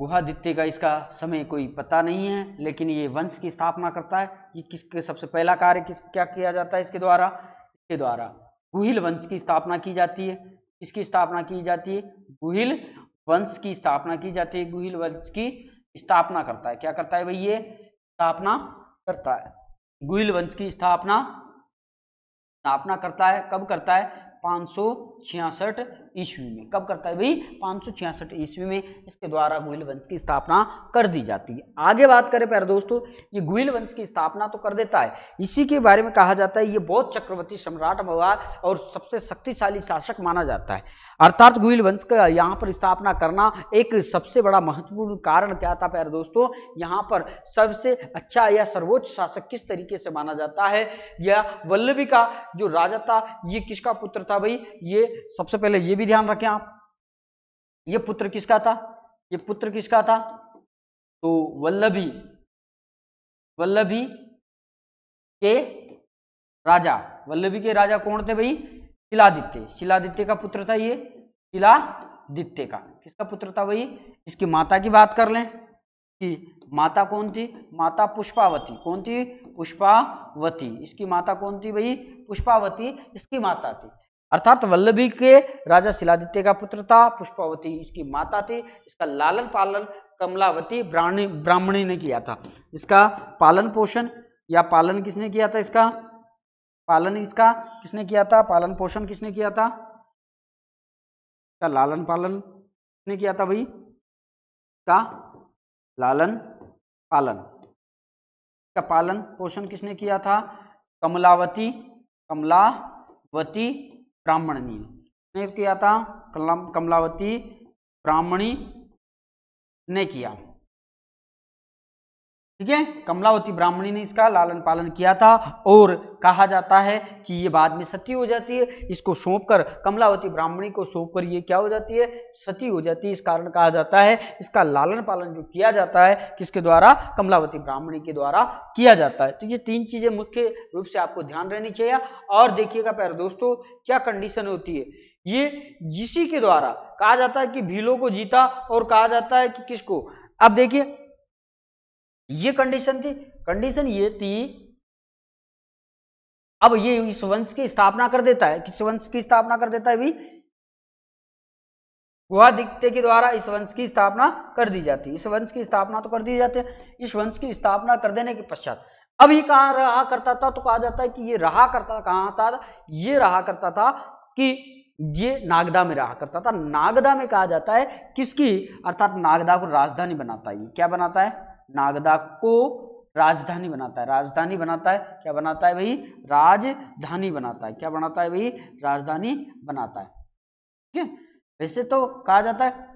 गुहादित्य का इसका समय कोई पता नहीं है, लेकिन ये वंश की स्थापना करता है। ये किसके सबसे पहला कार्य क्या किया जाता है इसके द्वारा गुहिल वंश की स्थापना की जाती है। इसकी स्थापना की जाती है, गुहिल वंश की स्थापना की जाती है। गुहिल वंश की स्थापना करता है, क्या करता है भाई, ये स्थापना करता है, गुहिल वंश की स्थापना करता है। कब करता है, 566 ईस्वी में। कब करता है भाई, 566 ईस्वी में इसके द्वारा गुहिल वंश की स्थापना कर दी जाती है। आगे बात करें प्यारे दोस्तों, ये गुहिल वंश की स्थापना तो कर देता है। इसी के बारे में कहा जाता है ये बहुत चक्रवर्ती सम्राट और सबसे शक्तिशाली शासक माना जाता है। अर्थात गुहिल वंश का यहाँ पर स्थापना करना एक सबसे बड़ा महत्वपूर्ण कारण क्या था प्यारे दोस्तों, यहाँ पर सबसे अच्छा या सर्वोच्च शासक किस तरीके से माना जाता है, या वल्लभी का जो राजा था ये किसका पुत्र था भाई, ये सबसे पहले ये भी ध्यान रखें आप, ये पुत्र किसका था तो वल्लभी के राजा कौन थे भाई, शिलादित्य का पुत्र था ये। शिलादित्य का किसका पुत्र था भाई, इसकी माता की बात कर लें कि माता कौन थी, माता पुष्पावती। कौन थी, पुष्पावती। इसकी माता कौन थी भाई, पुष्पावती इसकी माता थी। अर्थात वल्लभी के राजा शिलादित्य का पुत्र था, पुष्पावती इसकी माता थी। इसका लालन पालन कमलावती ब्राह्मणी ने किया था। इसका पालन पोषण या पालन किसने किया था इसका, पालन इसका किसने किया था, पालन पोषण किसने किया था, लालन पालन किसने किया था भाई, का लालन पालन का पालन पोषण किसने किया था, कमलावती कमलावती ब्राह्मणी ने किया था, कमलावती ब्राह्मणी ने किया, ठीक है, कमलावती ब्राह्मणी ने इसका लालन पालन किया था। और कहा जाता है कि ये बाद में सती हो जाती है, इसको सौंपकर, कमलावती ब्राह्मणी को सौंपकर ये क्या हो जाती है, सती हो जाती है। इस कारण कहा जाता है इसका लालन पालन जो किया जाता है किसके द्वारा, कमलावती ब्राह्मणी के द्वारा किया जाता है। तो ये तीन चीजें मुख्य रूप से आपको ध्यान रहनी चाहिए। और देखिएगा प्यारे दोस्तों क्या कंडीशन होती है, ये इसी के द्वारा कहा जाता है कि भीलों को जीता, और कहा जाता है कि किसको, अब देखिए ये कंडीशन थी, कंडीशन ये थी, अब ये इस वंश की स्थापना कर देता है, किस वंश की स्थापना कर देता है भी, गुहादित्य के द्वारा इस वंश की स्थापना कर दी जाती है। इस वंश की स्थापना तो कर दी जाती है, इस वंश की स्थापना कर देने के पश्चात अब ये कहाँ रहा करता था, तो कहा जाता है कि ये रहा करता कहाँ था, ये रहा करता था कि ये नागदा में रहा करता था। नागदा में कहा जाता है किसकी, अर्थात नागदा को राजधानी बनाता है, क्या बनाता है, नागदा को राजधानी बनाता है, राजधानी बनाता है, क्या बनाता है भाई, राजधानी बनाता है, क्या बनाता है भाई, राजधानी बनाता है, ठीक है। वैसे तो कहा जाता है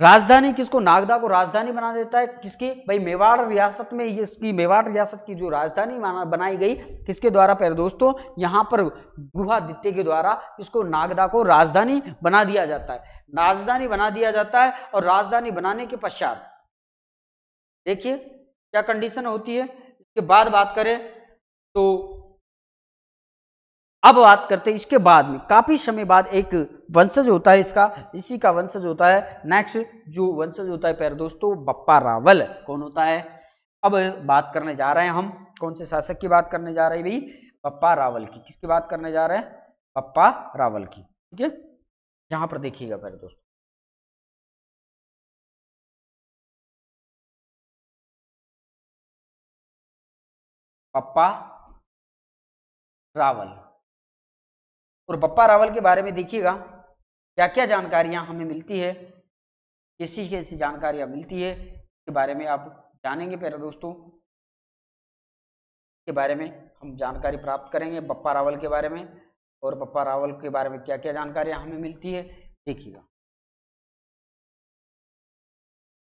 राजधानी किसको, नागदा को राजधानी बना देता है, किसकी भाई, मेवाड़ रियासत में, इसकी मेवाड़ रियासत की जो राजधानी बनाई गई किसके द्वारा प्यारे दोस्तों, यहाँ पर गुहादित्य के द्वारा इसको नागदा को राजधानी बना दिया जाता है, राजधानी बना दिया जाता है। और राजधानी बनाने के पश्चात देखिए क्या कंडीशन होती है। इसके बाद बात करें तो अब बात करते हैं इसके बाद में काफी समय बाद एक वंशज होता है इसका, इसी का वंशज होता है, नेक्स्ट जो वंशज होता है प्यारे दोस्तों बप्पा रावल, कौन होता है। अब बात करने जा रहे हैं हम कौन से शासक की बात करने जा रहे हैं भाई, बप्पा रावल की, किसकी बात करने जा रहे हैं, बप्पा रावल की, ठीक है। यहां पर देखिएगा प्यारे दोस्तों बप्पा रावल, और बप्पा रावल के बारे में देखिएगा क्या क्या जानकारियां हमें मिलती है, कैसी कैसी जानकारियां मिलती है इसके बारे में आप जानेंगे प्यारे दोस्तों, के बारे में हम जानकारी प्राप्त करेंगे बप्पा रावल के बारे में। और बप्पा रावल के बारे में क्या क्या जानकारियां हमें मिलती है देखिएगा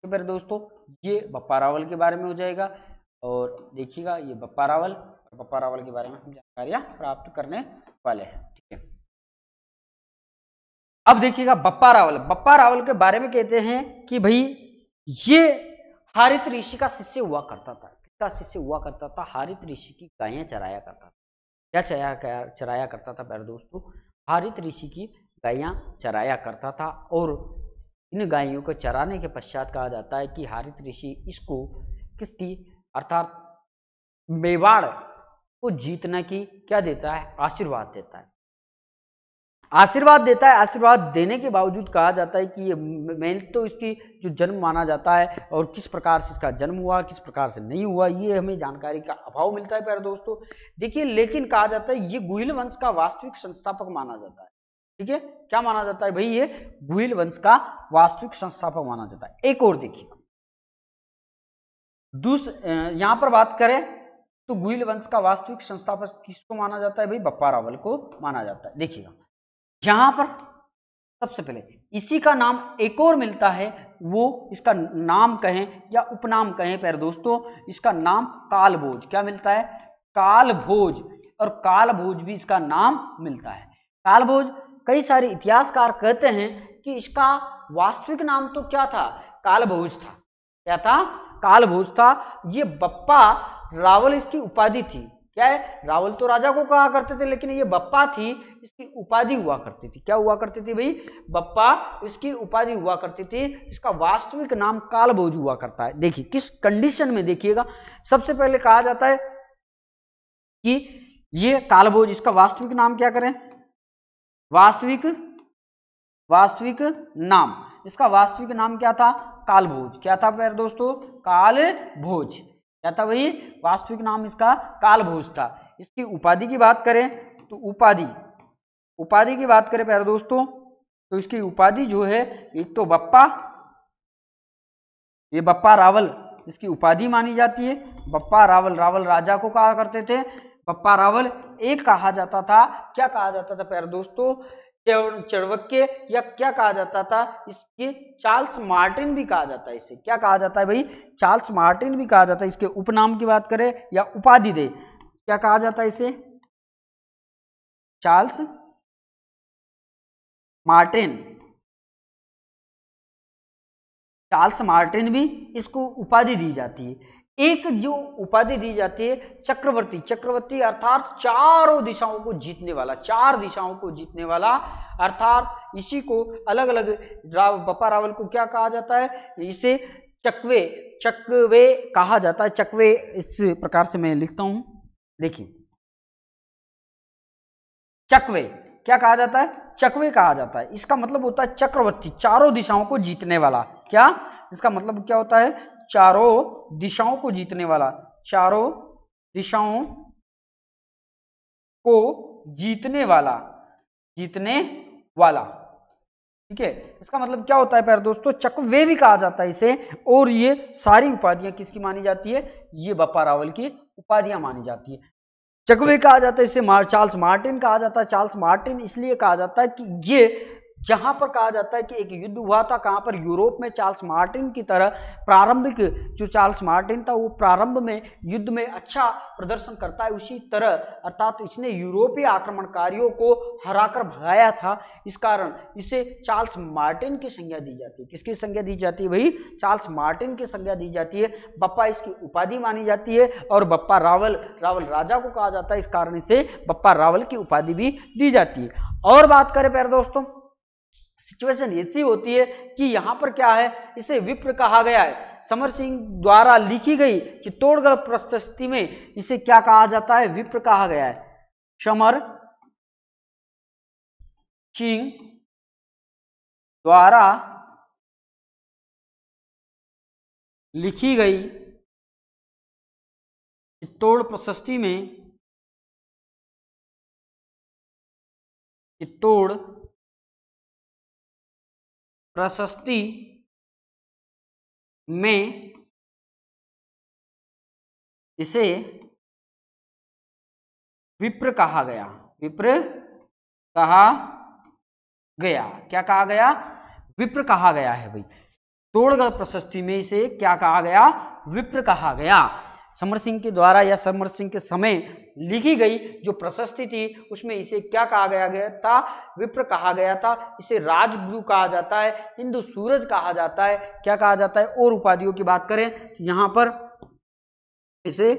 प्यारे दोस्तों, ये बप्पा रावल के बारे में हो जाएगा। और देखिएगा ये बप्पा रावल, और बप्पा रावल के बारे में हम जानकारियां प्राप्त करने वाले हैं, ठीक है। अब देखिएगा बप्पा रावल, बप्पा रावल के बारे में कहते हैं कि भाई ये हारित ऋषि का शिष्य हुआ करता था, किसका शिष्य हुआ करता था, हारित ऋषि की गायें चराया करता था, क्या चराया करता था प्यारे दोस्तों, हारित ऋषि की गायें चराया करता था। और इन गायों को चराने के पश्चात कहा जाता है कि हारित ऋषि इसको किसकी, अर्थात मेवाड़ को जीतने की क्या देता है, आशीर्वाद देता है, आशीर्वाद देता है। आशीर्वाद देने के बावजूद कहा जाता है कि ये मेहनत तो इसकी जो जन्म माना जाता है, और किस प्रकार से इसका जन्म हुआ किस प्रकार से नहीं हुआ ये हमें जानकारी का अभाव मिलता है प्यारे दोस्तों, देखिए। लेकिन कहा जाता है ये गुहिल वंश का वास्तविक संस्थापक माना जाता है, ठीक है, क्या माना जाता है भाई, ये गुहिल वंश का वास्तविक संस्थापक माना जाता है। एक और देखिए यहां पर बात करें तो गुहिल वंश का वास्तविक संस्थापक किसको माना जाता है भाई, बप्पा रावल को माना जाता है। देखिएगा यहां पर सबसे पहले इसी का नाम एक और मिलता है, वो इसका नाम कहें या उपनाम कहें प्यारे दोस्तों, इसका नाम कालभोज, क्या मिलता है, कालभोज। और कालभोज भी इसका नाम मिलता है कालभोज। कई सारे इतिहासकार कहते हैं कि इसका वास्तविक नाम तो क्या था, कालभोज था, क्या था, कालभोज था। ये बप्पा रावल इसकी उपाधि थी, क्या है, रावल तो राजा को कहा करते थे, लेकिन ये बप्पा थी इसकी उपाधि हुआ करती थी, क्या हुआ करती थी भाई, बप्पा इसकी उपाधि हुआ करती थी। इसका वास्तविक नाम कालभोज हुआ करता है। देखिए किस कंडीशन में, देखिएगा सबसे पहले कहा जाता है कि ये कालभोज, इसका वास्तविक नाम क्या करें, वास्तविक नाम, इसका वास्तविक नाम क्या था, कालभोज, क्या था प्यारे दोस्तों, कालभोज। क्या था? वही वास्तविक नाम इसका कालभोज था। इसकी उपाधि की बात करें तो उपाधि की बात करें प्यारे दोस्तों, तो इसकी उपाधि जो है, एक तो बप्पा, ये बप्पा रावल इसकी उपाधि मानी जाती है। बप्पा रावल, रावल राजा को कहा करते थे बप्पा रावल। एक कहा जाता था, क्या कहा जाता था प्यारे दोस्तों, चरवक्के, या क्या कहा जाता था इसके, चार्ल्स मार्टिन भी कहा जाता है इसे। क्या कहा जाता है भाई? चार्ल्स मार्टिन भी कहा जाता है। इसके उपनाम की बात करें या उपाधि दे, क्या कहा जाता है इसे? चार्ल्स मार्टिन, चार्ल्स मार्टिन भी इसको उपाधि दी जाती है। एक जो उपाधि दी जाती है चक्रवर्ती, चक्रवर्ती अर्थात चारों दिशाओं को जीतने वाला, चार दिशाओं को जीतने वाला, अर्थात इसी को अलग अलग, बप्पा रावल को क्या कहा जाता है? इसे चकवे, चकवे कहा जाता है। चकवे इस प्रकार से मैं लिखता हूं, देखिए चकवे, क्या कहा जाता है? चकवे कहा जाता है। इसका मतलब होता है चक्रवर्ती, चारों दिशाओं को जीतने वाला। क्या इसका मतलब क्या होता है? चारों दिशाओं को जीतने वाला, चारों दिशाओं को जीतने वाला, जीतने वाला, ठीक है। इसका मतलब क्या होता है प्यारे दोस्तों? चकवे भी कहा जाता है इसे। और ये सारी उपाधियां किसकी मानी जाती है? ये बप्पा रावल की उपाधियां मानी जाती है। चकवे कहा जाता है इसे, चार्ल्स मार्टिन कहा जाता है। चार्ल्स मार्टिन इसलिए कहा जाता है कि ये जहाँ पर कहा जाता है कि एक युद्ध हुआ था, कहाँ पर? यूरोप में। चार्ल्स मार्टिन की तरह प्रारंभिक जो चार्ल्स मार्टिन था वो प्रारंभ में युद्ध में अच्छा प्रदर्शन करता है, उसी तरह अर्थात इसने यूरोपीय आक्रमणकारियों को हराकर भगाया था। इस कारण इसे चार्ल्स मार्टिन की संज्ञा दी जाती है। किसकी संज्ञा दी जाती है भाई? चार्ल्स मार्टिन की संज्ञा दी जाती है। बप्पा इसकी उपाधि मानी जाती है और बप्पा रावल, रावल राजा को कहा जाता है। इस कारण इसे बप्पा रावल की उपाधि भी दी जाती है। और बात करें प्यारे दोस्तों, सिचुएशन ऐसी होती है कि यहाँ पर क्या है, इसे विप्र कहा गया है। समर सिंह द्वारा लिखी गई चित्तौड़गढ़ प्रशस्ति में इसे क्या कहा जाता है? विप्र कहा गया है। समर सिंह द्वारा लिखी गई चित्तौड़ प्रशस्ति में, चित्तौड़ प्रशस्ति में इसे विप्र कहा गया, विप्र कहा गया। क्या कहा गया? विप्र कहा गया है भाई। चित्तौड़गढ़ प्रशस्ति में इसे क्या कहा गया? विप्र कहा गया। समर सिंह के द्वारा या समर सिंह के समय लिखी गई जो प्रशस्ति थी उसमें इसे क्या कहा गया था? विप्र कहा गया था। इसे राजगुरु कहा जाता है, हिंदू सूरज कहा जाता है। क्या कहा जाता है? और उपाधियों की बात करें यहाँ पर इसे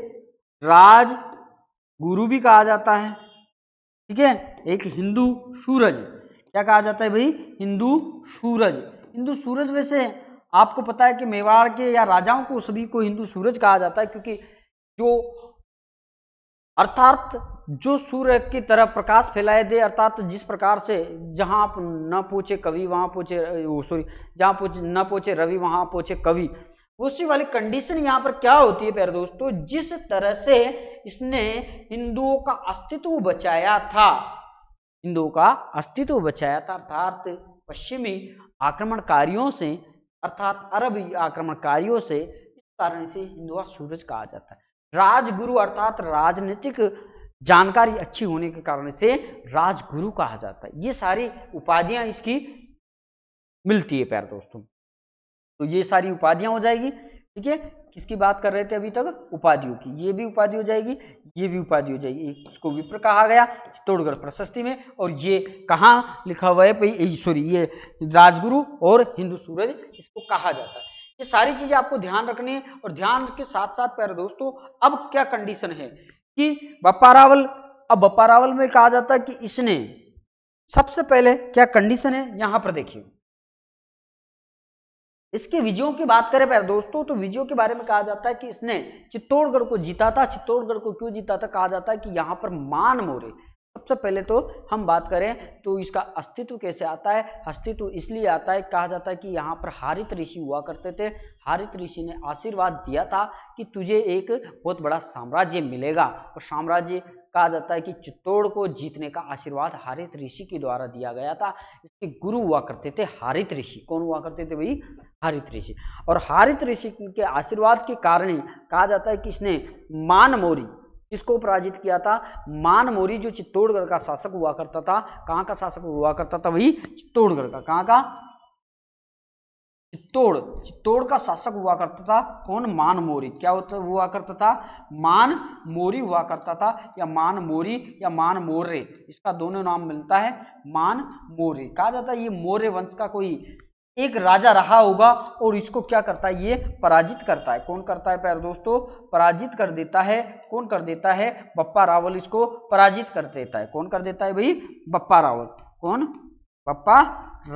राजगुरु भी कहा जाता है, ठीक है। एक हिंदू सूरज, क्या कहा जाता है भाई? हिंदू सूरज। हिंदू सूरज वैसे आपको पता है कि मेवाड़ के या राजाओं को सभी को हिंदू सूरज कहा जाता है, क्योंकि जो अर्थात जो सूर्य की तरह प्रकाश फैलाए दे, अर्थात जिस प्रकार से जहाँ आप न पहुँचे कवि वहाँ पहुँचे, सॉरी जहाँ न पहुँचे रवि वहाँ पहुँचे कवि, उसी वाली कंडीशन यहाँ पर क्या होती है प्यारे दोस्तों? जिस तरह से इसने हिंदुओं का अस्तित्व बचाया था, हिंदुओं का अस्तित्व बचाया था, अर्थात पश्चिमी आक्रमणकारियों से, अर्थात अरबी आक्रमणकारियों से, इस कारण से हिंदुआ सूरज कहा जाता है। राजगुरु अर्थात राजनीतिक जानकारी अच्छी होने के कारण से राजगुरु कहा जाता है। ये सारी उपाधियां इसकी मिलती है प्यारे दोस्तों, तो ये सारी उपाधियां हो जाएगी, ठीक है। किसकी बात कर रहे थे अभी तक? उपाधियों की। ये भी उपाधि हो जाएगी, ये भी उपाधि हो जाएगी। इसको विप्र कहा गया चित्तौड़गढ़ प्रशस्ति में। और ये कहाँ लिखा हुआ है भाई? सॉरी, ये राजगुरु और हिंदू सूरज इसको कहा जाता है। ये सारी चीज़ें आपको ध्यान रखनी है। और ध्यान के साथ साथ प्यारे दोस्तों, अब क्या कंडीशन है कि बप्पा रावल, अब बप्पा रावल में कहा जाता है कि इसने सबसे पहले क्या कंडीशन है यहाँ पर देखिए। इसके विजयों की बात करें प्यारे दोस्तों, तो विजयों के बारे में कहा जाता है कि इसने चित्तौड़गढ़ को जीता था। चित्तौड़गढ़ को क्यों जीता था? कहा जाता है कि यहाँ पर मान मोरी, सबसे पहले तो हम बात करें तो इसका अस्तित्व कैसे आता है। अस्तित्व इसलिए आता है, कहा जाता है कि यहाँ पर हारित ऋषि हुआ करते थे। हारित ऋषि ने आशीर्वाद दिया था कि तुझे एक बहुत बड़ा साम्राज्य मिलेगा, और साम्राज्य कहा जाता है कि चित्तौड़ को जीतने का आशीर्वाद हारित ऋषि के द्वारा दिया गया था। इसके गुरु हुआ करते थे हारित ऋषि। कौन हुआ करते थे भाई? हारित ऋषि। और हारित ऋषि के आशीर्वाद के कारण ही कहा जाता है कि इसने मान मोरी, इसको पराजित किया था। मान मोरी जो चित्तौड़गढ़ का शासक हुआ करता था, कहाँ का शासक हुआ करता था भाई? चित्तौड़गढ़ का। कहाँ का? चित्तौड़ का शासक हुआ करता था। कौन? मान मोरी। क्या हुआ करता था? मान मोरी हुआ करता था, या मान मोरी या मान मोर्रे, इसका दोनों नाम मिलता है। मान मोरी कहा जाता है ये मौर्य वंश का कोई एक राजा रहा होगा, और इसको क्या करता है? ये पराजित करता है। कौन करता है प्यारे दोस्तों? पराजित कर देता है। कौन कर देता है? बप्पा रावल इसको पराजित कर देता है। कौन कर देता है भाई? बप्पा रावल। कौन? बप्पा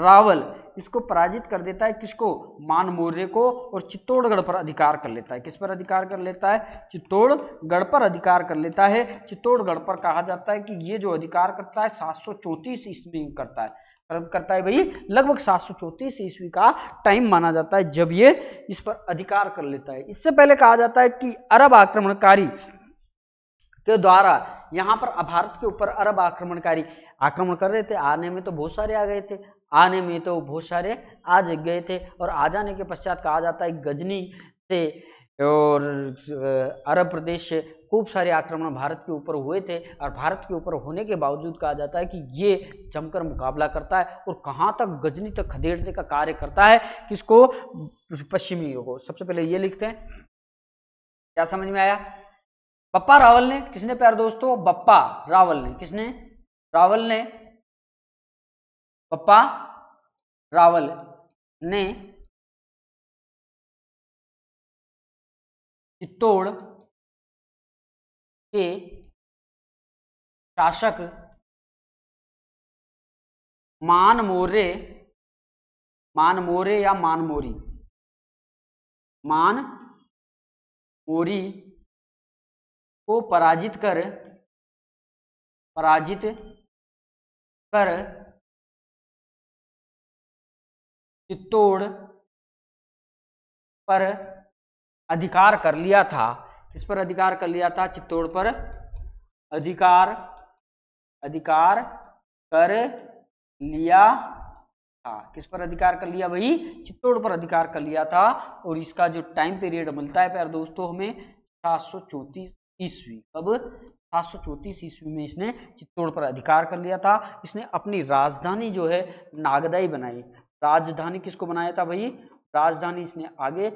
रावल इसको पराजित कर देता है। किसको? मान मौर्य को। और चित्तौड़गढ़ पर अधिकार कर लेता है। किस पर अधिकार कर लेता है? चित्तौड़गढ़ पर अधिकार कर लेता है। चित्तौड़गढ़ पर कहा जाता है कि ये जो अधिकार करता है 734 ईस्वी में करता है। कब करता है भाई? लगभग 734 ईस्वी का टाइम माना जाता है जब ये इस पर अधिकार कर लेता है। इससे पहले कहा जाता है कि अरब आक्रमणकारी के द्वारा यहाँ पर भारत के ऊपर अरब आक्रमणकारी आक्रमण कर रहे थे। आने में तो बहुत सारे आ गए थे, आने में तो बहुत सारे आ गए थे, और आ जाने के पश्चात कहा जाता है गजनी से और अरब प्रदेश से खूब सारे आक्रमण भारत के ऊपर हुए थे। और भारत के ऊपर होने के बावजूद कहा जाता है कि ये जमकर मुकाबला करता है, और कहाँ तक? गजनी तक खदेड़ने का कार्य करता है। किसको? पश्चिमियों को। सबसे पहले ये लिखते हैं, क्या समझ में आया? बप्पा रावल ने, किसने प्यारे दोस्तों? बप्पा रावल ने, किसने? रावल ने, बप्पा रावल ने चित्तौड़ के शासक मान मोरी को पराजित कर चित्तौड़ पर अधिकार कर लिया था। किस पर अधिकार कर लिया था? चित्तौड़ पर अधिकार कर लिया था। किस पर अधिकार कर लिया भाई? चित्तौड़ पर अधिकार कर लिया था। और इसका जो टाइम पीरियड मिलता है प्यारे दोस्तों हमें 734 ईस्वी। अब 734 ईस्वी में इसने चित्तौड़ पर अधिकार कर लिया था। इसने अपनी राजधानी जो है नागदाई बनाई। राजधानी किसको बनाया था भाई? राजधानी इसने आगे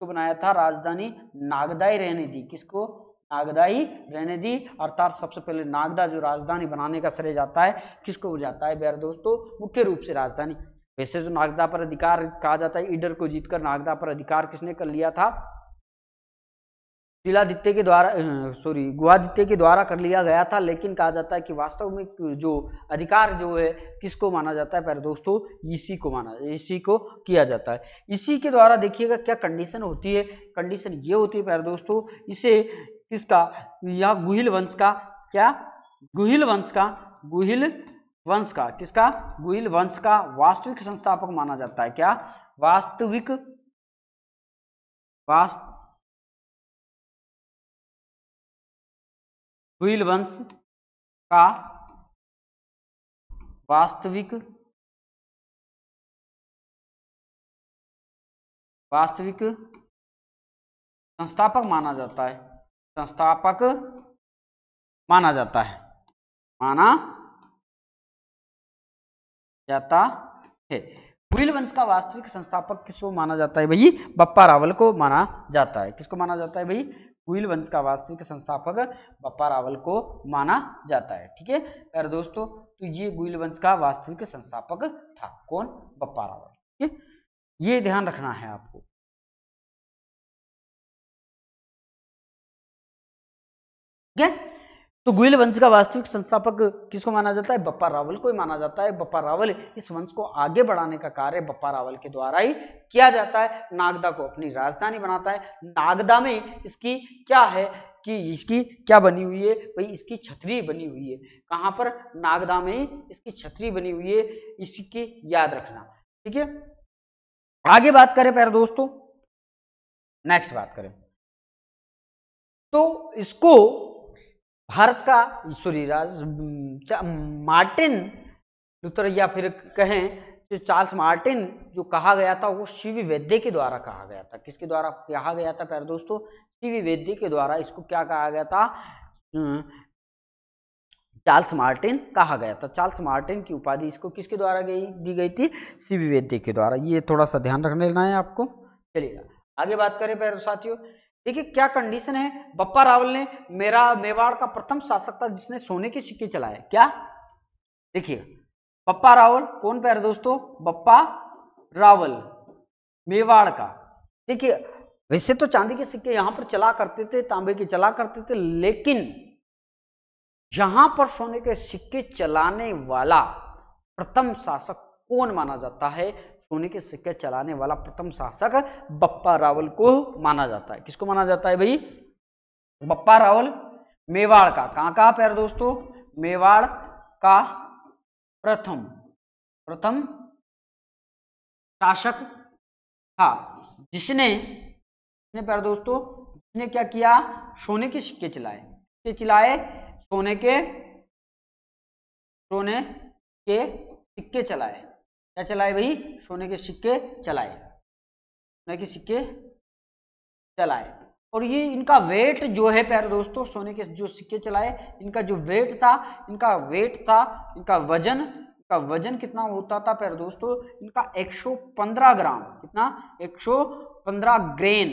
को बनाया था। राजधानी नागदाई रहने दी। किसको? नागदाई रहने दी। अर्थात सबसे पहले नागदा जो राजधानी बनाने का श्रेय जाता है किसको जाता है प्यारे दोस्तों? मुख्य रूप से राजधानी। वैसे जो नागदा पर अधिकार कहा जाता है, ईडर को जीतकर नागदा पर अधिकार किसने कर लिया था? गुहादित्य के द्वारा कर लिया गया था। लेकिन कहा जाता है कि वास्तव में जो अधिकार जो है किसको माना जाता है प्यारे दोस्तों? इसी को किया जाता है। इसी के द्वारा देखिएगा क्या कंडीशन होती है। कंडीशन ये होती है प्यारे दोस्तों, इसे किसका? या गुहिल वंश का। क्या? गुहिल वंश का किसका? गुहिल वंश का वास्तविक संस्थापक माना जाता है। क्या? गुहिल वंश का वास्तविक संस्थापक माना जाता है। गुहिल वंश का वास्तविक संस्थापक किसको माना जाता है भाई? बप्पा रावल को माना जाता है। किसको माना जाता है भाई? गुहिल वंश का वास्तविक संस्थापक बप्पा रावल को माना जाता है। ठीक है प्यारे दोस्तों, तो ये गुहिल वंश का वास्तविक संस्थापक था। कौन? बप्पा रावल। ठीक है, ये ध्यान रखना है आपको। ठीक है, तो गुहिल वंश का वास्तविक संस्थापक किसको माना जाता है? बप्पा रावल को ही माना जाता है। बप्पा रावल, इस वंश को आगे बढ़ाने का कार्य बप्पा रावल के द्वारा ही किया जाता है। नागदा को अपनी राजधानी बनाता है। नागदा में इसकी क्या है कि इसकी क्या बनी हुई है भाई, इसकी छतरी बनी हुई है। कहाँ पर? नागदा में इसकी छतरी बनी हुई है, इसकी याद रखना, ठीक है। आगे बात करें प्यारे दोस्तों, नेक्स्ट बात करें तो इसको भारत का मार्टिन लूथर या फिर कहें जो चार्ल्स मार्टिन जो कहा गया था वो शिवी वैद्य के द्वारा कहा गया था। किसके द्वारा कहा गया था प्यारे दोस्तों? शिवी वैद्य के द्वारा। इसको क्या कहा गया था? चार्ल्स मार्टिन कहा गया था। चार्ल्स मार्टिन की उपाधि इसको किसके द्वारा दी गई थी? शिवी वैद्य के द्वारा। ये थोड़ा सा ध्यान रखने लेना है आपको। चलिए आगे बात करें प्यारे साथियों, देखिए क्या कंडीशन है। बप्पा रावल ने मेवाड़ का प्रथम शासक था जिसने सोने के सिक्के चलाए। क्या? देखिए बप्पा रावल कौन प्यारे दोस्तों? बप्पा रावल मेवाड़ का। देखिए वैसे तो चांदी के सिक्के यहां पर चला करते थे, तांबे के चला करते थे, लेकिन यहां पर सोने के सिक्के चलाने वाला प्रथम शासक कौन माना जाता है? सोने के सिक्के चलाने वाला प्रथम शासक बप्पा रावल को माना जाता है। किसको माना जाता है भाई? बप्पा रावल मेवाड़ का। कहाँ का प्यारे दोस्तों? मेवाड़ का प्रथम शासक था जिसने प्यारे दोस्तों जिसने क्या किया? सोने के सिक्के चलाए। सोने के सिक्के चलाए। क्या चलाए भाई? सोने के सिक्के चलाए। सोने के सिक्के चलाए। और ये इनका वेट जो है प्यारे दोस्तों, सोने के जो सिक्के चलाए इनका जो वेट था, इनका वजन कितना होता था प्यारे दोस्तों? इनका 115 ग्राम। कितना? 115 ग्रेन।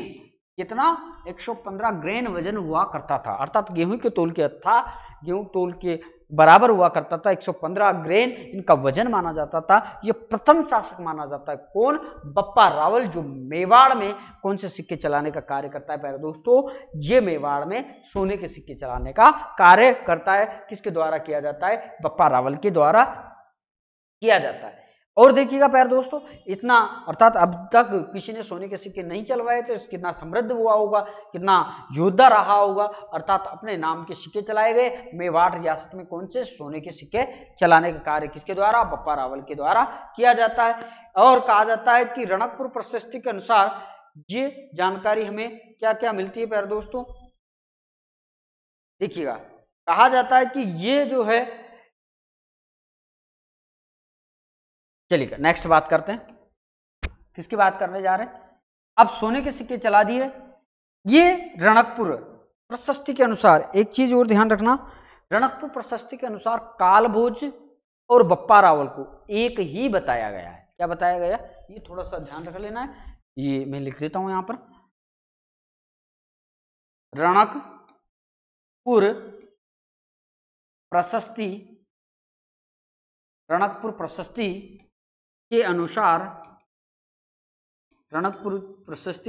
कितना? 115 ग्रेन वजन हुआ करता था। अर्थात गेहूं के तोल के था, गेहूं तोल के बराबर हुआ करता था। 115 ग्रेन इनका वजन माना जाता था। ये प्रथम शासक माना जाता है कौन? बप्पा रावल, जो मेवाड़ में कौन से सिक्के चलाने का कार्य करता है प्यारे दोस्तों? ये मेवाड़ में सोने के सिक्के चलाने का कार्य करता है। किसके द्वारा किया जाता है? बप्पा रावल के द्वारा किया जाता है। और देखिएगा प्यारे दोस्तों, इतना अर्थात अब तक किसी ने सोने के सिक्के नहीं चलवाए थे। कितना समृद्ध हुआ होगा, कितना योद्धा रहा होगा। अर्थात अपने नाम के सिक्के चलाए गए। मेवाड़ रियासत में कौन से सोने के सिक्के चलाने का कार्य किसके द्वारा? बप्पा रावल के द्वारा किया जाता है। और कहा जाता है कि रणकपुर प्रशस्ति के अनुसार ये जानकारी हमें क्या क्या मिलती है प्यारे दोस्तों? देखिएगा कहा जाता है कि ये जो है, चलिए नेक्स्ट बात करते हैं। किसकी बात करने जा रहे हैं? अब सोने के सिक्के चला दिए। ये रणकपुर प्रशस्ति के अनुसार एक चीज और ध्यान रखना, रणकपुर प्रशस्ति के अनुसार कालभोज और बप्पा रावल को एक ही बताया गया है। क्या बताया गया? ये थोड़ा सा ध्यान रख लेना है। ये मैं लिख देता हूं यहां पर, रणकपुर प्रशस्ति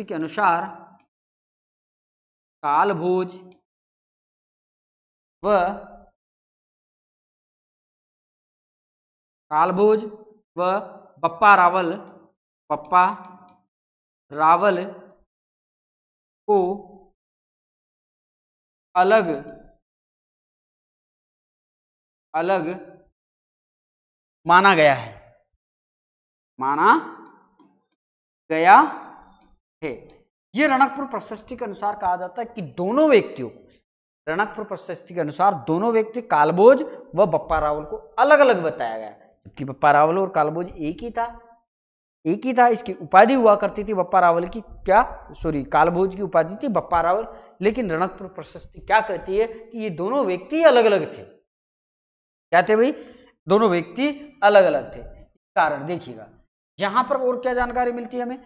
के अनुसार कालभोज व बप्पा रावल को अलग अलग माना गया है। ये रणकपुर प्रशस्ति के अनुसार कहा जाता है कि दोनों व्यक्तियों को, रणकपुर प्रशस्ति के अनुसार दोनों व्यक्ति कालभोज व बप्पा रावल को अलग अलग बताया गया, जबकि बप्पा रावल और कालभोज एक ही था। इसकी उपाधि हुआ करती थी बप्पा रावल की, कालभोज की उपाधि थी बप्पा रावल। लेकिन रणकपुर प्रशस्ति क्या कहती है कि ये दोनों व्यक्ति अलग अलग थे। क्या थे भाई? दोनों व्यक्ति अलग अलग थे। कारण देखिएगा यहां पर और क्या जानकारी मिलती है हमें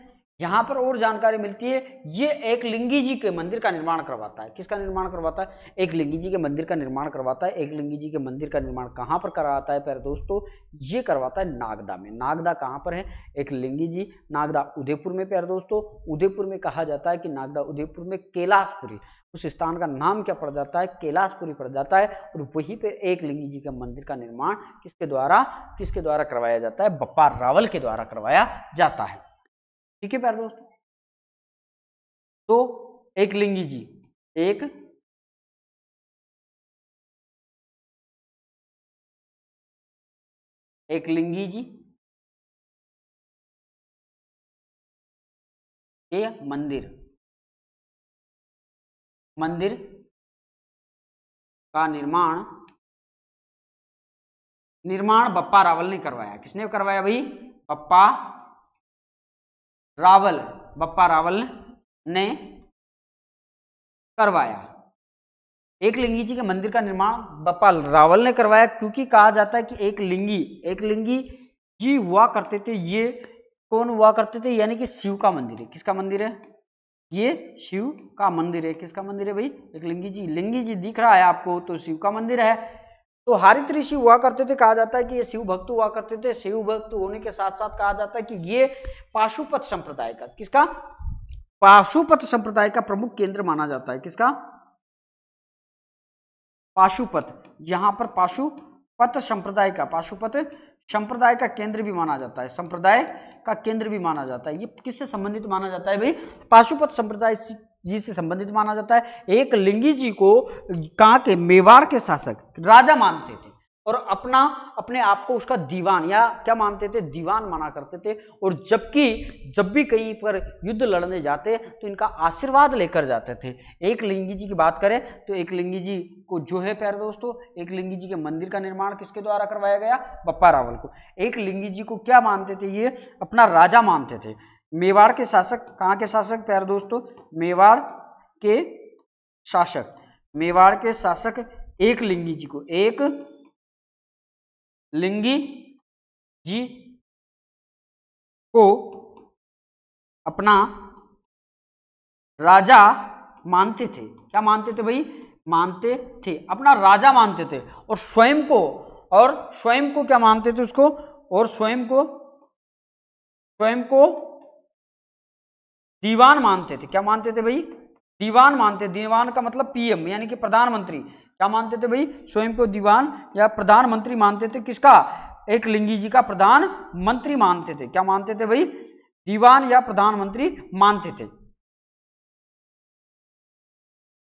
यहाँ पर और जानकारी मिलती है, ये एकलिंगजी के मंदिर का निर्माण करवाता है। किसका निर्माण करवाता है? एकलिंगजी के मंदिर का निर्माण करवाता है। एकलिंगजी के मंदिर का निर्माण कहाँ पर कराता है प्यारे दोस्तों? ये करवाता है नागदा में। नागदा कहाँ पर है? एकलिंगजी। नागदा उदयपुर में प्यारे दोस्तों, उदयपुर में कहा जाता है कि नागदा उदयपुर में कैलाशपुरी, उस स्थान का नाम क्या पड़ जाता है? कैलाशपुरी पड़ जाता है। और वहीं पर एकलिंगजी के मंदिर का निर्माण किसके द्वारा करवाया जाता है? बप्पा रावल के द्वारा करवाया जाता है। ठीक है प्यारे दोस्तों, तो एकलिंगजी ये मंदिर का निर्माण बप्पा रावल ने करवाया। किसने करवाया भाई? बप्पा रावल ने करवाया। एकलिंगजी के मंदिर का निर्माण बप्पा रावल ने करवाया, क्योंकि कहा जाता है कि एकलिंगी जी हुआ करते थे। ये कौन हुआ करते थे? यानी कि शिव का मंदिर है। किसका मंदिर है? ये शिव का मंदिर है। किसका मंदिर है भाई? एकलिंगजी। लिंगजी दिख रहा है आपको, तो शिव का मंदिर है। तो हारित ऋषि हुआ करते थे, कहा जाता है कि ये शिव भक्त हुआ करते थे। शिव भक्त होने के साथ साथ कहा जाता है कि ये पाशुपत संप्रदाय का, किसका? पाशुपत संप्रदाय का प्रमुख केंद्र माना जाता है। किसका? पाशुपत। यहाँ पर पाशुपत संप्रदाय का केंद्र भी माना जाता है, संप्रदाय का केंद्र भी माना जाता है। ये किससे संबंधित माना जाता है भाई? पाशुपत संप्रदाय जी से संबंधित माना जाता है। एकलिंगी जी को कहाँ के? मेवाड़ के शासक राजा मानते थे और अपने आप को उसका दीवान या क्या मानते थे? दीवान माना करते थे। और जब भी कहीं पर युद्ध लड़ने जाते तो इनका आशीर्वाद लेकर जाते थे। एकलिंगी जी की बात करें तो एकलिंगी जी को जो है प्यारे दोस्तों, एकलिंगी जी के मंदिर का निर्माण किसके द्वारा करवाया गया? बप्पा रावल को। एकलिंगी जी को क्या मानते थे? ये अपना राजा मानते थे। मेवाड़ के शासक, कहाँ के शासक प्यारे दोस्तों? मेवाड़ के शासक एकलिंगी जी को अपना राजा मानते थे। क्या मानते थे भाई? मानते थे, अपना राजा मानते थे। और स्वयं को क्या मानते थे उसको? और स्वयं को दीवान मानते थे। क्या मानते थे भाई? दीवान मानते। दीवान का मतलब पीएम यानी कि प्रधानमंत्री। क्या मानते थे भाई? स्वयं को दीवान या प्रधानमंत्री मानते थे। किसका? एकलिंगी जी का प्रधानमंत्री मानते थे। क्या मानते थे भाई? दीवान या प्रधानमंत्री मानते थे।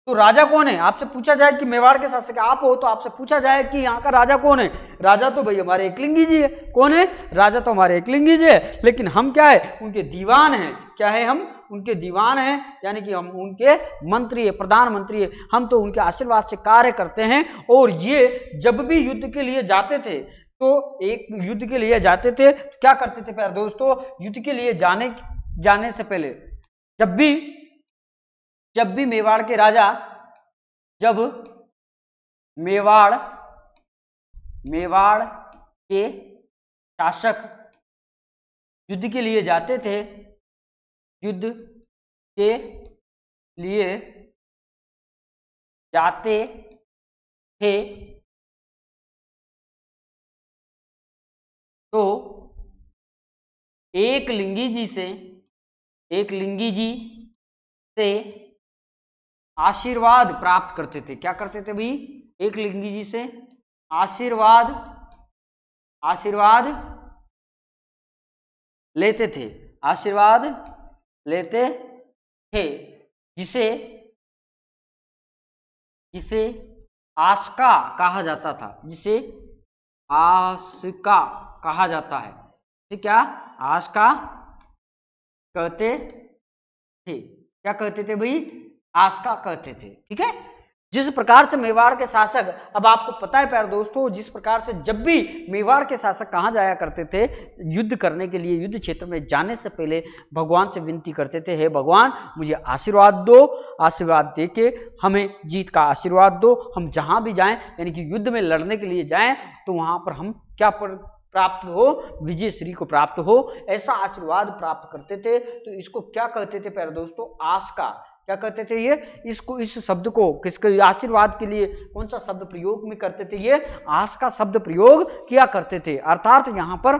तो राजा कौन है? आपसे पूछा जाए कि मेवाड़ के शासक आप हो तो आपसे पूछा जाए कि यहाँ का राजा कौन है? राजा तो भाई हमारे एकलिंगी जी है। कौन है? राजा तो हमारे एकलिंगी जी है, लेकिन हम क्या है? उनके दीवान है। क्या है हम? उनके दीवान हैं, यानी कि हम उनके मंत्री है, प्रधानमंत्री है। हम तो उनके आशीर्वाद से कार्य करते हैं। और ये जब भी युद्ध के लिए जाते थे तो क्या करते थे प्यारे दोस्तों? युद्ध के लिए जाने से पहले जब भी मेवाड़ के शासक युद्ध के लिए जाते थे तो एकलिंगी जी से आशीर्वाद प्राप्त करते थे। क्या करते थे भाई? एकलिंगी जी से आशीर्वाद लेते थे, जिसे आस्का कहा जाता था। आस्का कहते थे। क्या कहते थे भाई? आस्का कहते थे। ठीक है, जिस प्रकार से मेवाड़ के शासक, अब आपको पता है प्यारे दोस्तों, जिस प्रकार से जब भी मेवाड़ के शासक कहाँ जाया करते थे युद्ध करने के लिए, युद्ध क्षेत्र में जाने से पहले भगवान से विनती करते थे, हे भगवान मुझे आशीर्वाद दो, आशीर्वाद दे के हमें जीत का आशीर्वाद दो। हम जहाँ भी जाएं, यानी कि युद्ध में लड़ने के लिए जाएं तो वहाँ पर हम क्या प्राप्त हो, विजय श्री को प्राप्त हो, ऐसा आशीर्वाद प्राप्त करते थे। तो इसको क्या कहते थे प्यारे दोस्तों, आस का क्या कहते थे ये, इसको इस शब्द को किसके आशीर्वाद के लिए कौन सा शब्द प्रयोग में करते थे, ये आस का शब्द प्रयोग किया करते थे। अर्थात यहाँ पर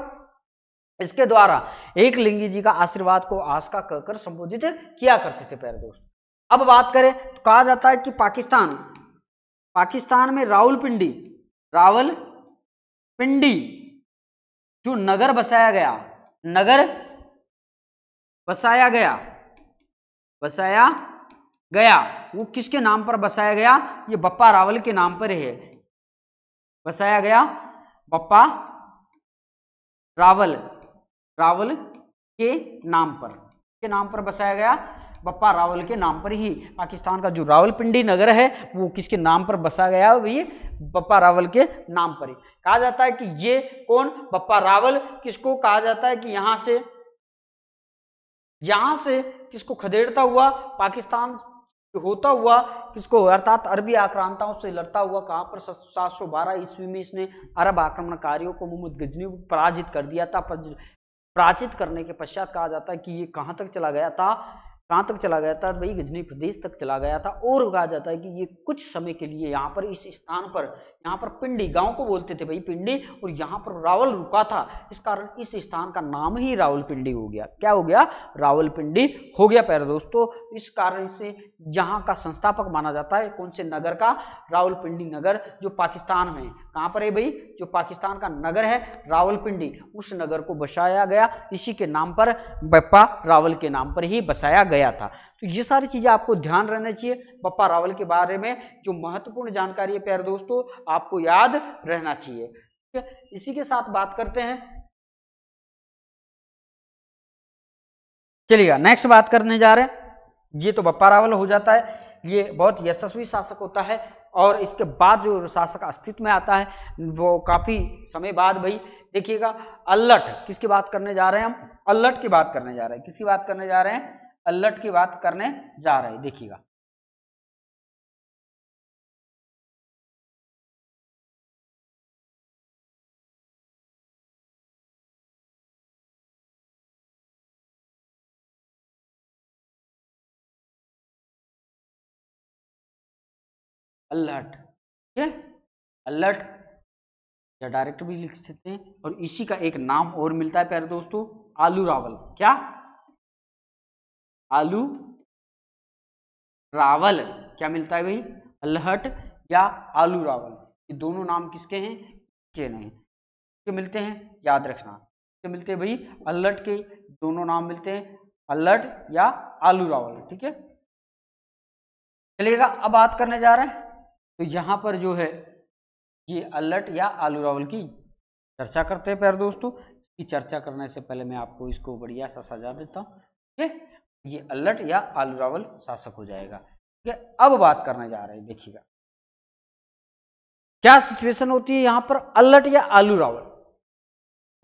इसके द्वारा एकलिंगी जी का आशीर्वाद को आस का कहकर संबोधित किया करते थे प्यारे दोस्तों। अब बात करें तो कहा जाता है कि पाकिस्तान में रावलपिंडी जो नगर बसाया गया वो किसके नाम पर बसाया गया, ये बप्पा रावल के नाम पर है बसाया गया, बप्पा रावल के नाम पर बसाया गया, बप्पा रावल के नाम पर ही। पाकिस्तान का जो रावलपिंडी नगर है वो किसके नाम पर बसा गया, ये बप्पा रावल के नाम पर ही। कहा जाता है कि ये कौन बप्पा रावल, किसको कहा जाता है कि यहाँ से किसको खदेड़ता हुआ, पाकिस्तान होता हुआ किसको, अर्थात अरबी आक्रांताओं से लड़ता हुआ, कहाँ पर 712 ईस्वी में इसने अरब आक्रमणकारियों को मोहम्मद गजनी को पराजित कर दिया था। पराजित करने के पश्चात कहा जाता है कि ये कहाँ तक चला गया था भाई, गजनी प्रदेश तक चला गया था। और कहा जाता है कि ये कुछ समय के लिए यहाँ पर इस स्थान पर, यहाँ पर पिंडी गांव को बोलते थे भाई पिंडी, और यहाँ पर रावल रुका था, इस कारण इस स्थान का नाम ही रावलपिंडी हो गया। क्या हो गया, रावलपिंडी हो गया प्यारे दोस्तों। इस कारण से यहाँ का संस्थापक माना जाता है कौन से नगर का, रावलपिंडी नगर जो पाकिस्तान में, कहाँ पर है भाई, जो पाकिस्तान का नगर है रावलपिंडी, उस नगर को बसाया गया, इसी के नाम पर बप्पा रावल के नाम पर ही बसाया गया था। तो ये सारी चीजें आपको ध्यान रहना चाहिए, बप्पा रावल के बारे में जो महत्वपूर्ण जानकारी है प्यारे दोस्तों आपको याद रहना चाहिए। इसी के साथ बात करते हैं, चलिएगा नेक्स्ट बात करने जा रहे हैं। ये तो बप्पा रावल हो जाता है, ये बहुत यशस्वी शासक होता है, और इसके बाद जो शासक अस्तित्व में आता है वो काफी समय बाद भाई देखिएगा अल्लट, किसकी बात करने जा रहे हैं हम, अल्लट की बात करने जा रहे हैं, किसकी बात करने जा रहे हैं, अल्लट की बात करने जा रहे हैं। देखिएगा अल्लट, ठीक है अल्लट या डायरेक्ट भी लिख सकते हैं, और इसी का एक नाम और मिलता है प्यारे दोस्तों, आलू रावल। क्या, आलू रावल क्या मिलता है भाई, अल्लट या आलू रावल, ये दोनों नाम किसके हैं, के नहीं के मिलते हैं, याद रखना के मिलते हैं भाई, अल्लट के दोनों नाम मिलते हैं, अल्लट या आलू रावल, ठीक है। चलिएगा अब बात करने जा रहे हैं, तो यहाँ पर जो है ये अल्लट या आलू रावल की चर्चा करते हैं प्यारे दोस्तों। इसकी चर्चा करने से पहले मैं आपको इसको बढ़िया सा सजा देता हूँ, ठीक है, ये अल्लट या आलू रावल शासक हो जाएगा, ठीक है। अब बात करने जा रहे हैं, देखिएगा क्या सिचुएशन होती है यहाँ पर, अल्लट या आलू रावल,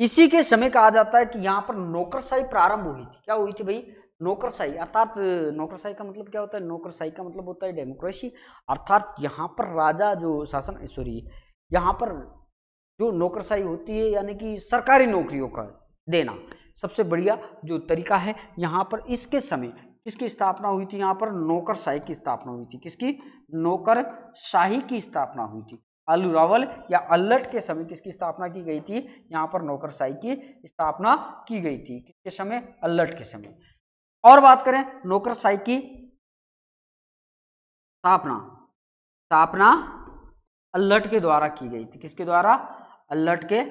इसी के समय कहा जाता है कि यहाँ पर नौकरशाही प्रारंभ हुई थी। क्या हुई थी भाई, नौकरशाही, अर्थात नौकरशाही का मतलब क्या होता है, नौकरशाही का मतलब होता है डेमोक्रेसी, अर्थात यहाँ पर राजा जो शासन, सॉरी यहाँ पर जो नौकरशाही होती है यानी कि सरकारी नौकरियों का देना सबसे बढ़िया जो तरीका है। यहाँ पर इसके समय किसकी स्थापना हुई थी, यहाँ पर नौकरशाही की स्थापना हुई थी, किसकी, नौकरशाही की स्थापना हुई थी। आलू रावल या अल्लट के समय किसकी स्थापना की गई थी, यहाँ पर नौकरशाही की स्थापना की गई थी, किसके समय, अल्लट के समय। और बात करें नौकरशाही की स्थापना अल्लट के द्वारा की गई थी, किसके द्वारा, अल्लट के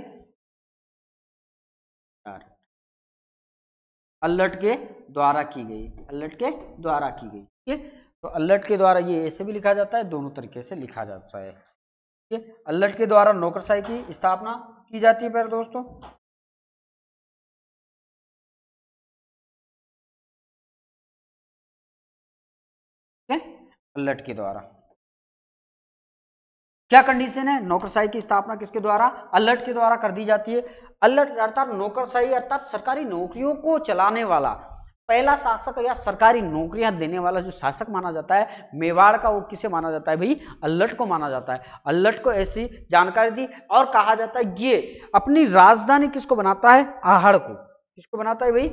द्वारा की गई, ठीक है। तो अल्लट के द्वारा, ये ऐसे भी लिखा जाता है, दोनों तरीके से लिखा जाता है, ठीक है। अल्लट के द्वारा नौकरशाही की स्थापना की जाती है प्यारे दोस्तों। अल्लट के द्वारा क्या कंडीशन है, नौकरशाही की स्थापना किसके द्वारा, अल्लट के द्वारा कर दी जाती है। अल्लट अर्थात नौकरशाही, अर्थात सरकारी नौकरियों को चलाने वाला, पहला शासक या सरकारी नौकरियां देने वाला जो शासक माना जाता है मेवाड़ का, वो किसे माना जाता है भाई? अल्लट को माना जाता है। अल्लट को ऐसी जानकारी दी और कहा जाता है ये अपनी राजधानी किसको बनाता है? आहड़ को। किसको बनाता है भाई?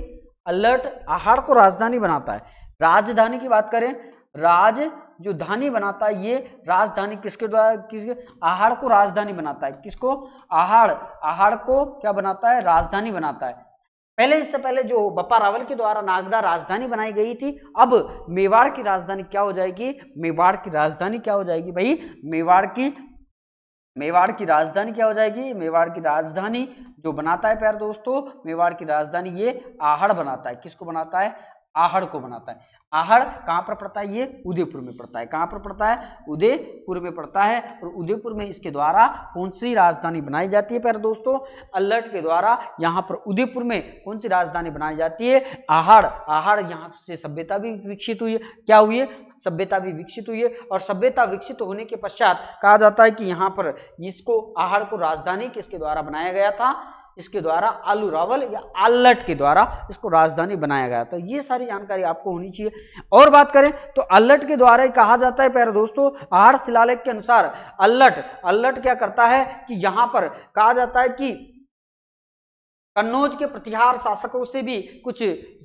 अल्लट आहड़ को राजधानी बनाता है। राजधानी की बात करें, राज जो धानी बनाता है, ये राजधानी किसके द्वारा? किसके? आहड़ को राजधानी बनाता है। किसको? आहड़। आहड़ को क्या बनाता है? राजधानी बनाता है। पहले इससे पहले जो बप्पा रावल के द्वारा नागदा राजधानी बनाई गई थी, अब मेवाड़ की राजधानी क्या हो जाएगी? मेवाड़ की राजधानी क्या हो जाएगी भाई? मेवाड़ की राजधानी क्या हो जाएगी? मेवाड़ की राजधानी जो बनाता है प्यारे दोस्तों, मेवाड़ की राजधानी ये आहड़ बनाता है। किसको बनाता है? आहड़ को बनाता है। आहड़ कहाँ पर पड़ता है? ये उदयपुर में पड़ता है। कहाँ पर पड़ता है? उदयपुर में पड़ता है। और उदयपुर में इसके द्वारा कौन सी राजधानी बनाई जाती है प्यारे दोस्तों? अल्लट के द्वारा यहाँ पर उदयपुर में कौन सी राजधानी बनाई जाती है? आहड़। आहड़ यहाँ से सभ्यता भी विकसित हुई है। क्या हुई है? सभ्यता भी विकसित हुई है। और सभ्यता विकसित होने के पश्चात कहा जाता है कि यहाँ पर इसको आहड़ को राजधानी किसके द्वारा बनाया गया था? इसके द्वारा आलू रावल या अल्लट के द्वारा इसको राजधानी बनाया गया था। ये सारी जानकारी आपको होनी चाहिए। और बात करें तो अल्लट के द्वारा ही कहा जाता है प्यारे दोस्तों, आहड़ शिलालेख के अनुसार अल्लट क्या करता है कि यहाँ पर कहा जाता है कि कन्नौज के प्रतिहार शासकों से भी कुछ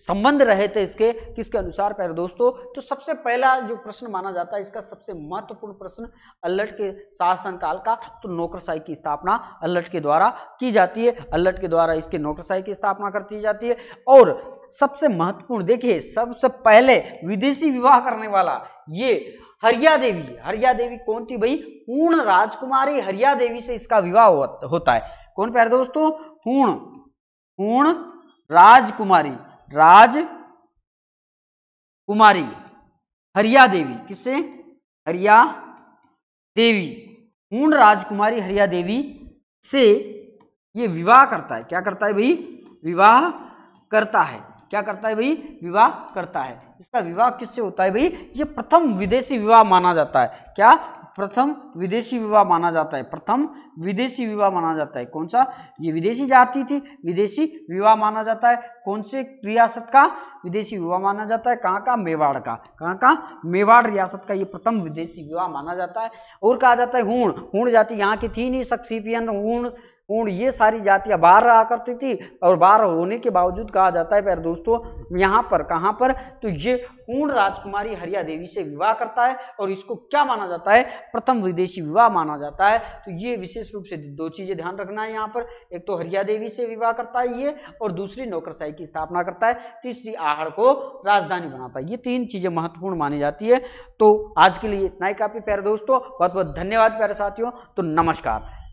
संबंध रहे थे इसके। किसके अनुसार प्यारे दोस्तों? तो सबसे पहला जो प्रश्न माना जाता है, इसका सबसे महत्वपूर्ण प्रश्न अल्लट के शासनकाल का, तो नौकरशाही की स्थापना अल्लट के द्वारा की जाती है। अल्लट के द्वारा इसके नौकरशाही की स्थापना कर दी जाती है। और सबसे महत्वपूर्ण देखिए, सबसे पहले विदेशी विवाह करने वाला ये हरिया देवी। हरिया देवी कौन थी भाई? पूर्ण राजकुमारी हरिया देवी से इसका विवाह होता है। कौन प्यारे दोस्तों? पूर्ण राजकुमारी हरिया देवी। किससे? हरिया देवी। पूर्ण राजकुमारी हरिया देवी से ये विवाह करता है। क्या करता है भाई? विवाह करता है। क्या करता है भाई? विवाह करता है। इसका विवाह किससे होता है भाई? ये प्रथम विदेशी विवाह माना जाता है। क्या? प्रथम विदेशी विवाह माना जाता है। प्रथम विदेशी विवाह माना जाता है। कौन सा? ये विदेशी जाति थी, विदेशी विवाह माना जाता है। कौन से रियासत का विदेशी विवाह माना जाता है? कहाँ का? मेवाड़ का। कहाँ का? मेवाड़ रियासत का ये प्रथम विदेशी विवाह माना जाता है। और कहा जाता है हूण जाति यहाँ की थी नहीं, सक्सीपियन, हूण ये सारी जातियाँ बाहर रहा करती थी। और बाहर होने के बावजूद कहा जाता है प्यारे दोस्तों यहाँ पर, कहाँ पर, तो ये हूण राजकुमारी हरिया देवी से विवाह करता है। और इसको क्या माना जाता है? प्रथम विदेशी विवाह माना जाता है। तो ये विशेष रूप से दो चीज़ें ध्यान रखना है यहाँ पर, एक तो हरिया देवी से विवाह करता है ये, और दूसरी नौकरशाही की स्थापना करता है, तीसरी आहड़ को राजधानी बनाता है। ये तीन चीज़ें महत्वपूर्ण मानी जाती है। तो आज के लिए इतना ही काफ़ी प्यारे दोस्तों। बहुत बहुत धन्यवाद प्यारे साथियों। तो नमस्कार।